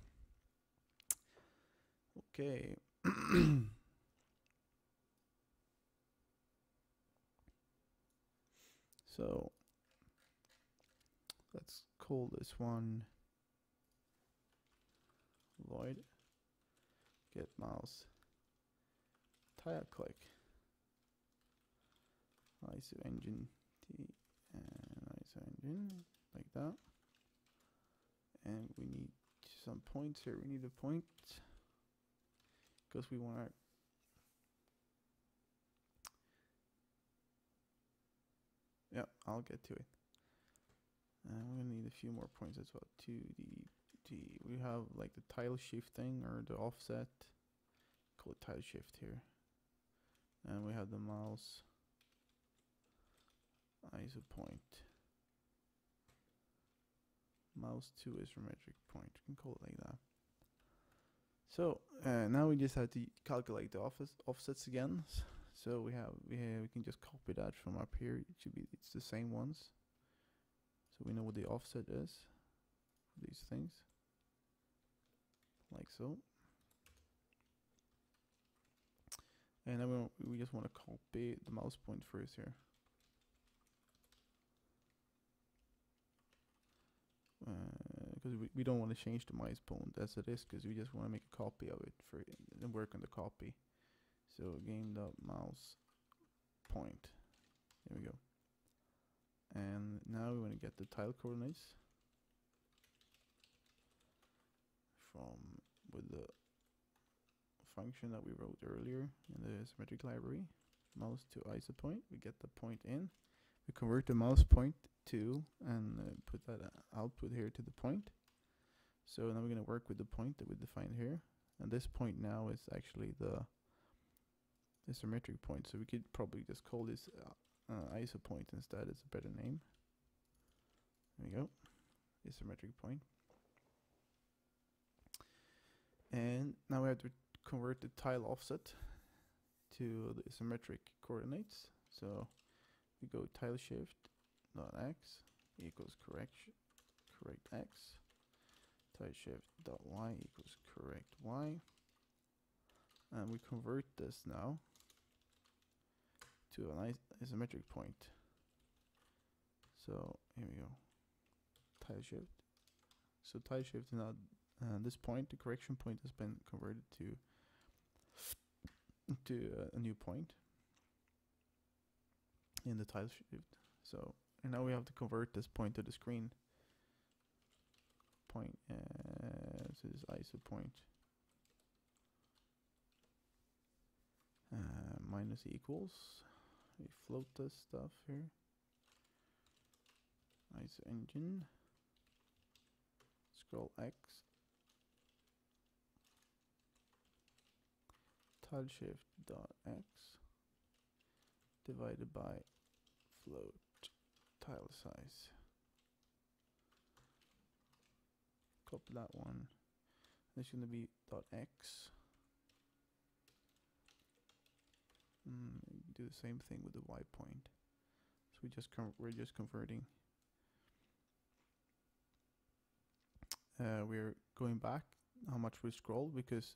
Okay. So let's call this one void get mouse tile click iso engine t and iso engine like that, and we need some points here. We need a point because we want to I'll get to it. We're gonna need a few more points as well. We have like the tile shifting or the offset. Call it tile shift here. And we have the mouse iso point. Mouse to isometric point. We can call it like that. So now we just have to calculate the offsets again. So we can just copy that from up here. It should be, it's the same ones. So we know what the offset is for these things. Like so. And then we just want to copy the mouse point first here. Because we don't want to change the mouse point as it is, because we just want to make a copy of it for it and work on the copy. So game.mouse point. There we go. And now we want to get the tile coordinates from with the function that we wrote earlier in the isometric library. Mouse to iso point. We get the point in. We convert the mouse point to and put that output here to the point. So now we're going to work with the point that we defined here. And this point now is actually the isometric point, so we could probably just call this iso point instead. It's a better name. There we go, isometric point. And now we have to convert the tile offset to the isometric coordinates. So we go tile shift dot x equals correct x, tile shift dot y equals correct y, and we convert this now to an isometric point. So here we go, tile shift. So tile shift is now this point, the correction point has been converted to a new point in the tile shift. So and now we have to convert this point to the screen point. So this iso point minus equals, we float this stuff here, iso engine, scroll x, tile shift dot x, divided by float tile size, copy that one, there's going to be dot x, do the same thing with the y point. So we just we're just converting. We're going back how much we scroll, because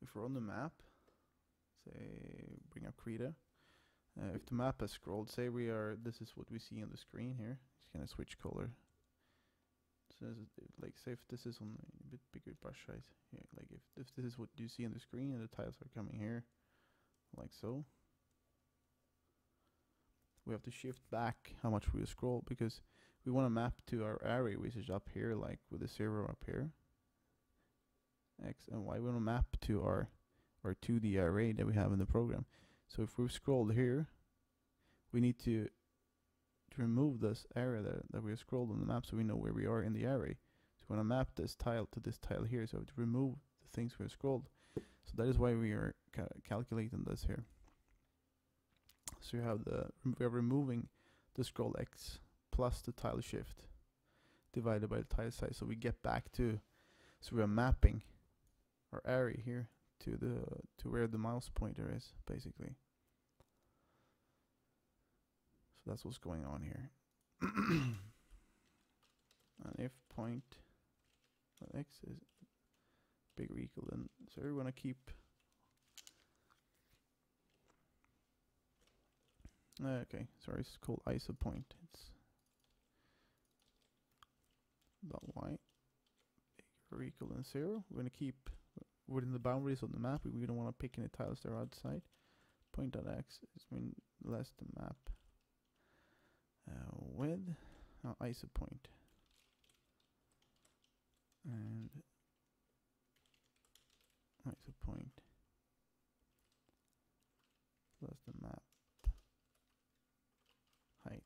if we're on the map, say bring up Krita. If the map has scrolled, say we are. This is what we see on the screen here. Just gonna switch color. So like say if this is on a bit bigger brush size. Yeah, like if this is what you see on the screen and the tiles are coming here. Like so, we have to shift back how much we scroll, because we want to map to our array, which is up here, like with the 0 up here, x and y. We want to map to our 2D array that we have in the program. So if we've scrolled here, we need to remove this area that we scrolled on the map, so we know where we are in the array. So we want to map this tile to this tile here, so to remove the things we have scrolled. So that is why we are calculating this here. So you have we are removing the scroll x plus the tile shift divided by the tile size. So we get back to, so we are mapping our array here to where the mouse pointer is, basically. So that's what's going on here. And if point x is bigger or equal than, so we're going to keep okay, sorry, it's called isopoint. It's dot y bigger or equal than 0. We're going to keep within the boundaries of the map. We don't want to pick any tiles that are outside. Point dot x is mean less than map with isopoint. And isopoint less than map height.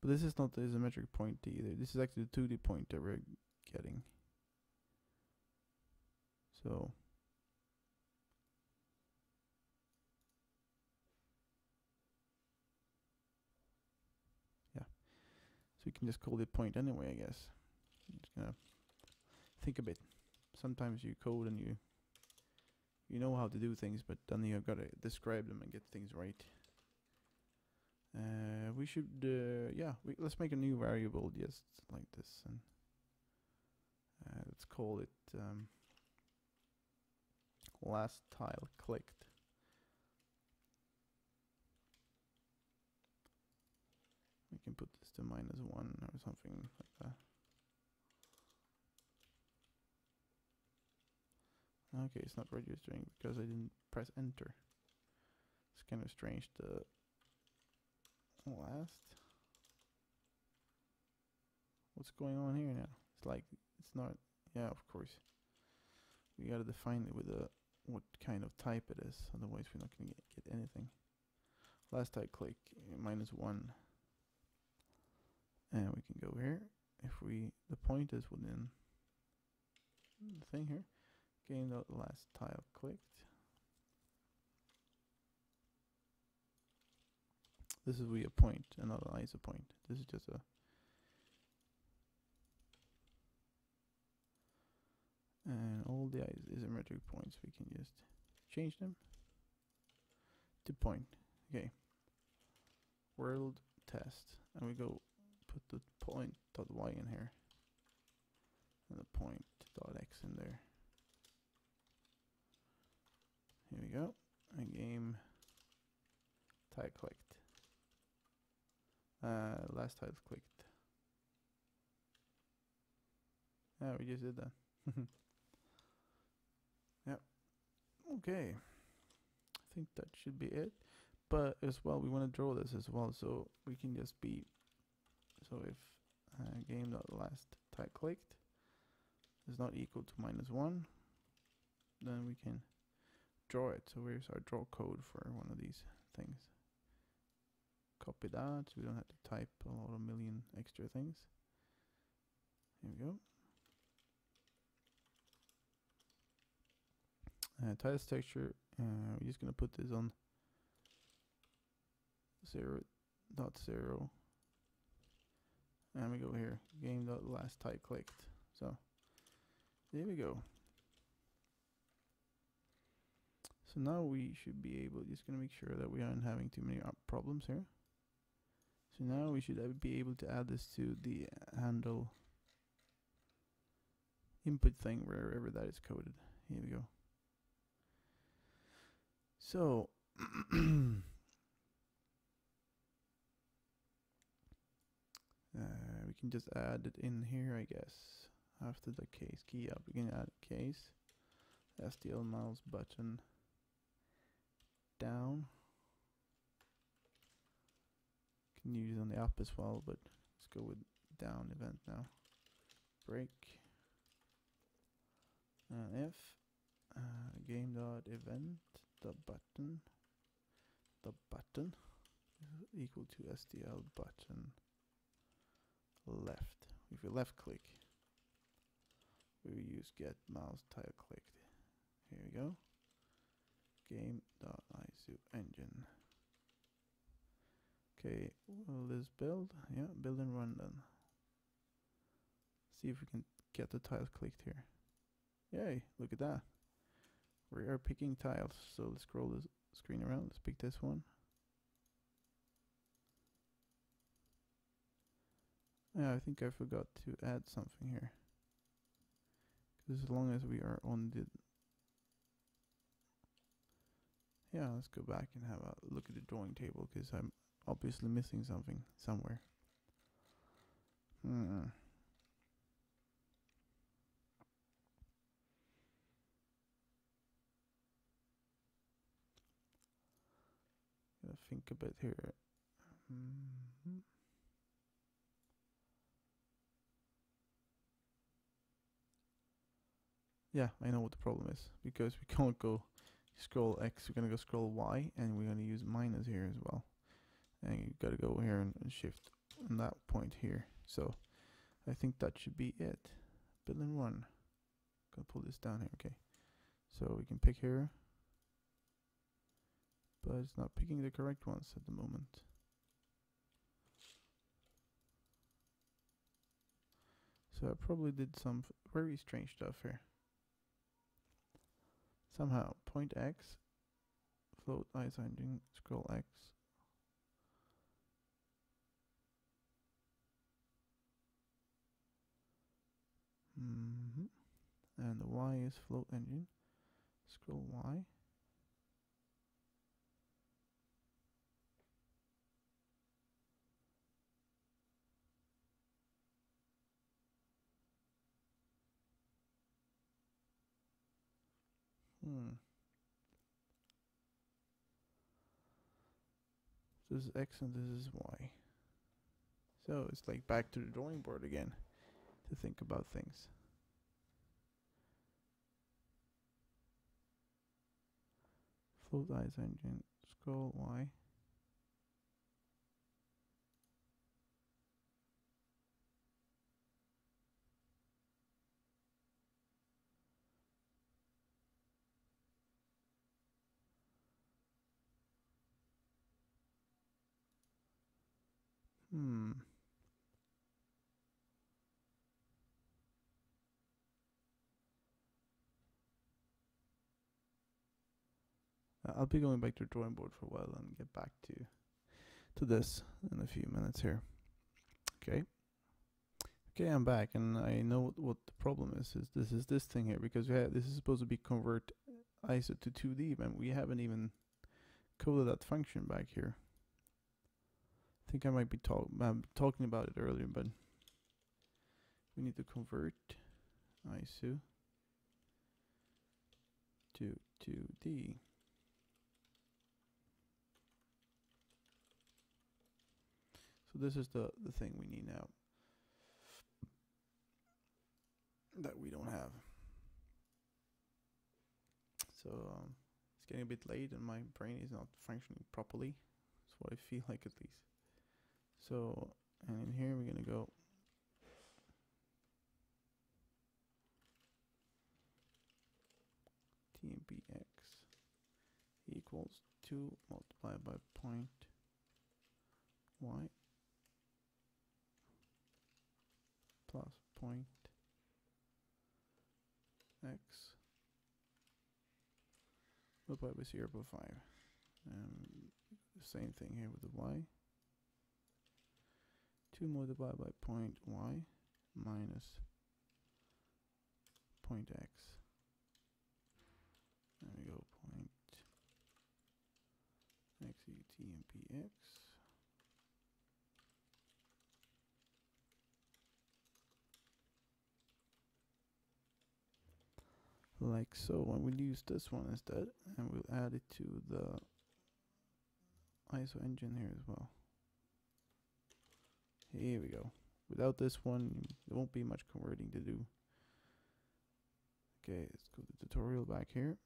But this is not the isometric point either. This is actually the 2D point that we're getting. So we can just call it point anyway, I guess. I'm just gonna think a bit. Sometimes you code and you know how to do things, but then you've got to describe them and get things right. We should, let's make a new variable just like this, and let's call it last tile clicked. We can put this to -1 or something like that. Okay, it's not registering because I didn't press enter. It's kind of strange. The last. What's going on here now? It's like, it's not, yeah, of course. We gotta define it with a, what kind of type it is, otherwise we're not gonna get anything. Last type click, -1. And we can go here. If we, the point is within the thing here. Game dot last tile clicked. This is a point, and not an isopoint. This is just a and all the isometric points we can just change them to point. Okay. World test, and we go. Put the point dot y in here and the point dot x in there. Here we go. And game tile clicked. Last tile clicked. Yeah, we just did that. Yep. Okay. I think that should be it. But as well, we want to draw this as well, so we can just be. So if game.last tile clicked is not equal to -1, then we can draw it. So here's our draw code for one of these things. Copy that, so we don't have to type a lot of million extra things. Here we go. Tiles texture, we're just going to put this on 0.0. And we go here, game.last type clicked. So there we go. So now we should be able, just gonna make sure that we aren't having too many problems here. So now we should be able to add this to the handle input thing wherever that is coded. Here we go. So we can just add it in here, I guess. After the case key up, we can add case SDL mouse button down. Can use it on the up as well, but let's go with down event now. Break and if game dot event the button equal to SDL button left. If you left click, we will use get mouse tile clicked. Here we go. Game.iso engine. Okay, will this build? Yeah, build and run then. See if we can get the tiles clicked here. Yay, look at that. We are picking tiles, so let's scroll this screen around. Let's pick this one. Yeah, I think I forgot to add something here. Because as long as we are on the... Yeah, let's go back and have a look at the drawing table, because I'm obviously missing something somewhere. Gotta think a bit here. Yeah, I know what the problem is, because we can't go scroll X, we're gonna go scroll Y, and we're gonna use minus here as well. And you gotta go here and shift on that point here. So I think that should be it. Building one. Gonna pull this down here, okay. So we can pick here. But it's not picking the correct ones at the moment. So I probably did some very strange stuff here. Somehow, point X, float isinging, scroll X. And the Y is float engine, scroll Y. So this is X and this is Y. So it's like back to the drawing board again to think about things. Float ice engine, scroll Y. I'll be going back to the drawing board for a while and get back to this in a few minutes here. Okay, I'm back, and I know what the problem is this is this thing here, because we have, this is supposed to be convert ISO to 2D, and we haven't even coded that function back here. I think I might be talking about it earlier, but we need to convert ISO to 2D. So this is the thing we need now that we don't have. So it's getting a bit late and my brain is not functioning properly. That's what I feel like, at least. So, and in here we're going to go tmpx equals 2 multiplied by point y plus point x multiplied by 0.5. The same thing here with the y. 2 multiplied by point y minus point x. There we go, point x e t and p x. Like so, and we'll use this one instead, and we'll add it to the ISO engine here as well. Here we go. Without this one, there won't be much converting to do. Okay, let's go to the tutorial back here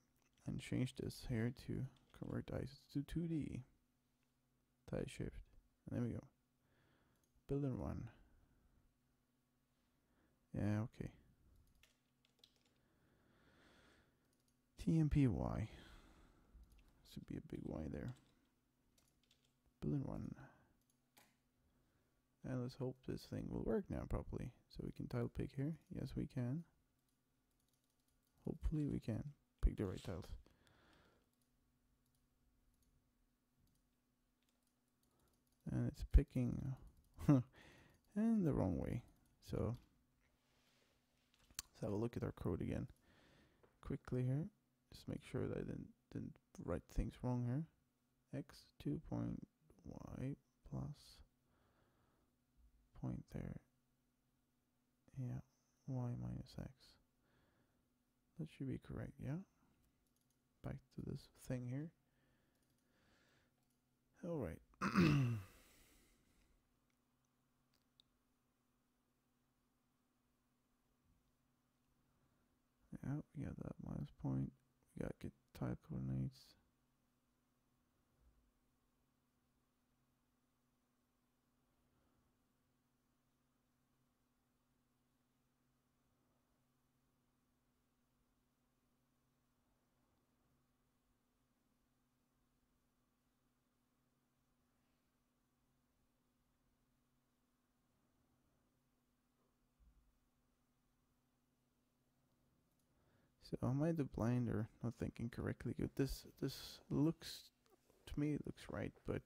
and change this here to convert ISO to 2D. Tight shift. And there we go. Build and run. Yeah, okay. TMPY. Should be a big Y there. Build and run. And let's hope this thing will work now properly. So we can tile pick here. Yes, we can. Hopefully we can pick the right tiles. it's picking in the wrong way. So let's have a look at our code again quickly here. Just make sure that I didn't write things wrong here. X 2.y plus point there. Yeah, y minus x. That should be correct, yeah? Back to this thing here. Alright. Yeah, we got that minus point. We got get tile coordinates. So am I the blind or not thinking correctly? This looks, to me it looks right, but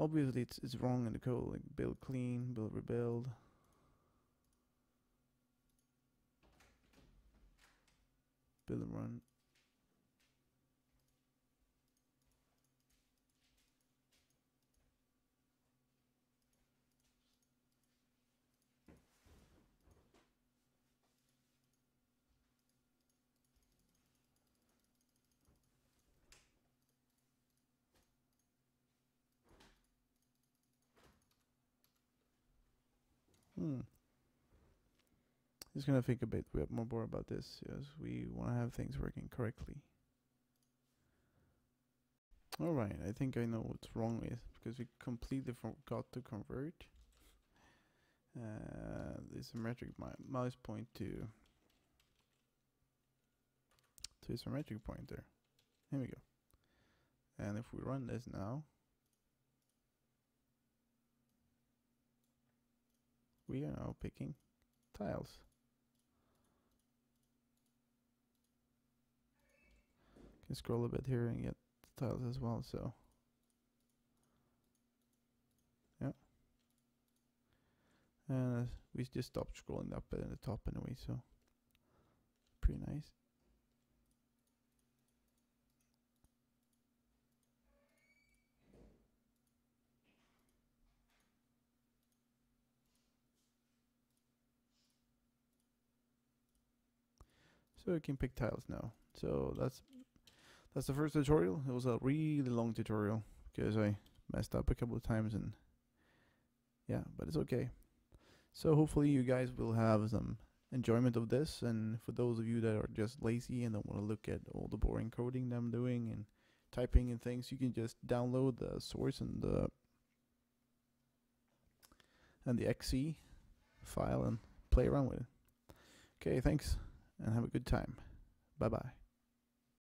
obviously it's wrong in the code. Like build clean, build rebuild. Build and run. Just gonna think a bit. We have more about this as we want to have things working correctly. All right, I think I know what's wrong with because we completely forgot to convert the isometric mouse point to isometric pointer. Here we go. And if we run this now, we are now picking tiles. Can scroll a bit here and get the tiles as well, so yeah. And we just stopped scrolling up at the top anyway, so pretty nice. So we can pick tiles now. So that's the first tutorial. It was a really long tutorial because I messed up a couple of times, and yeah, but it's okay. So hopefully you guys will have some enjoyment of this, and for those of you that are just lazy and don't want to look at all the boring coding that I'm doing and typing and things, you can just download the source and the .exe file and play around with it. Okay, thanks. And have a good time. Bye-bye.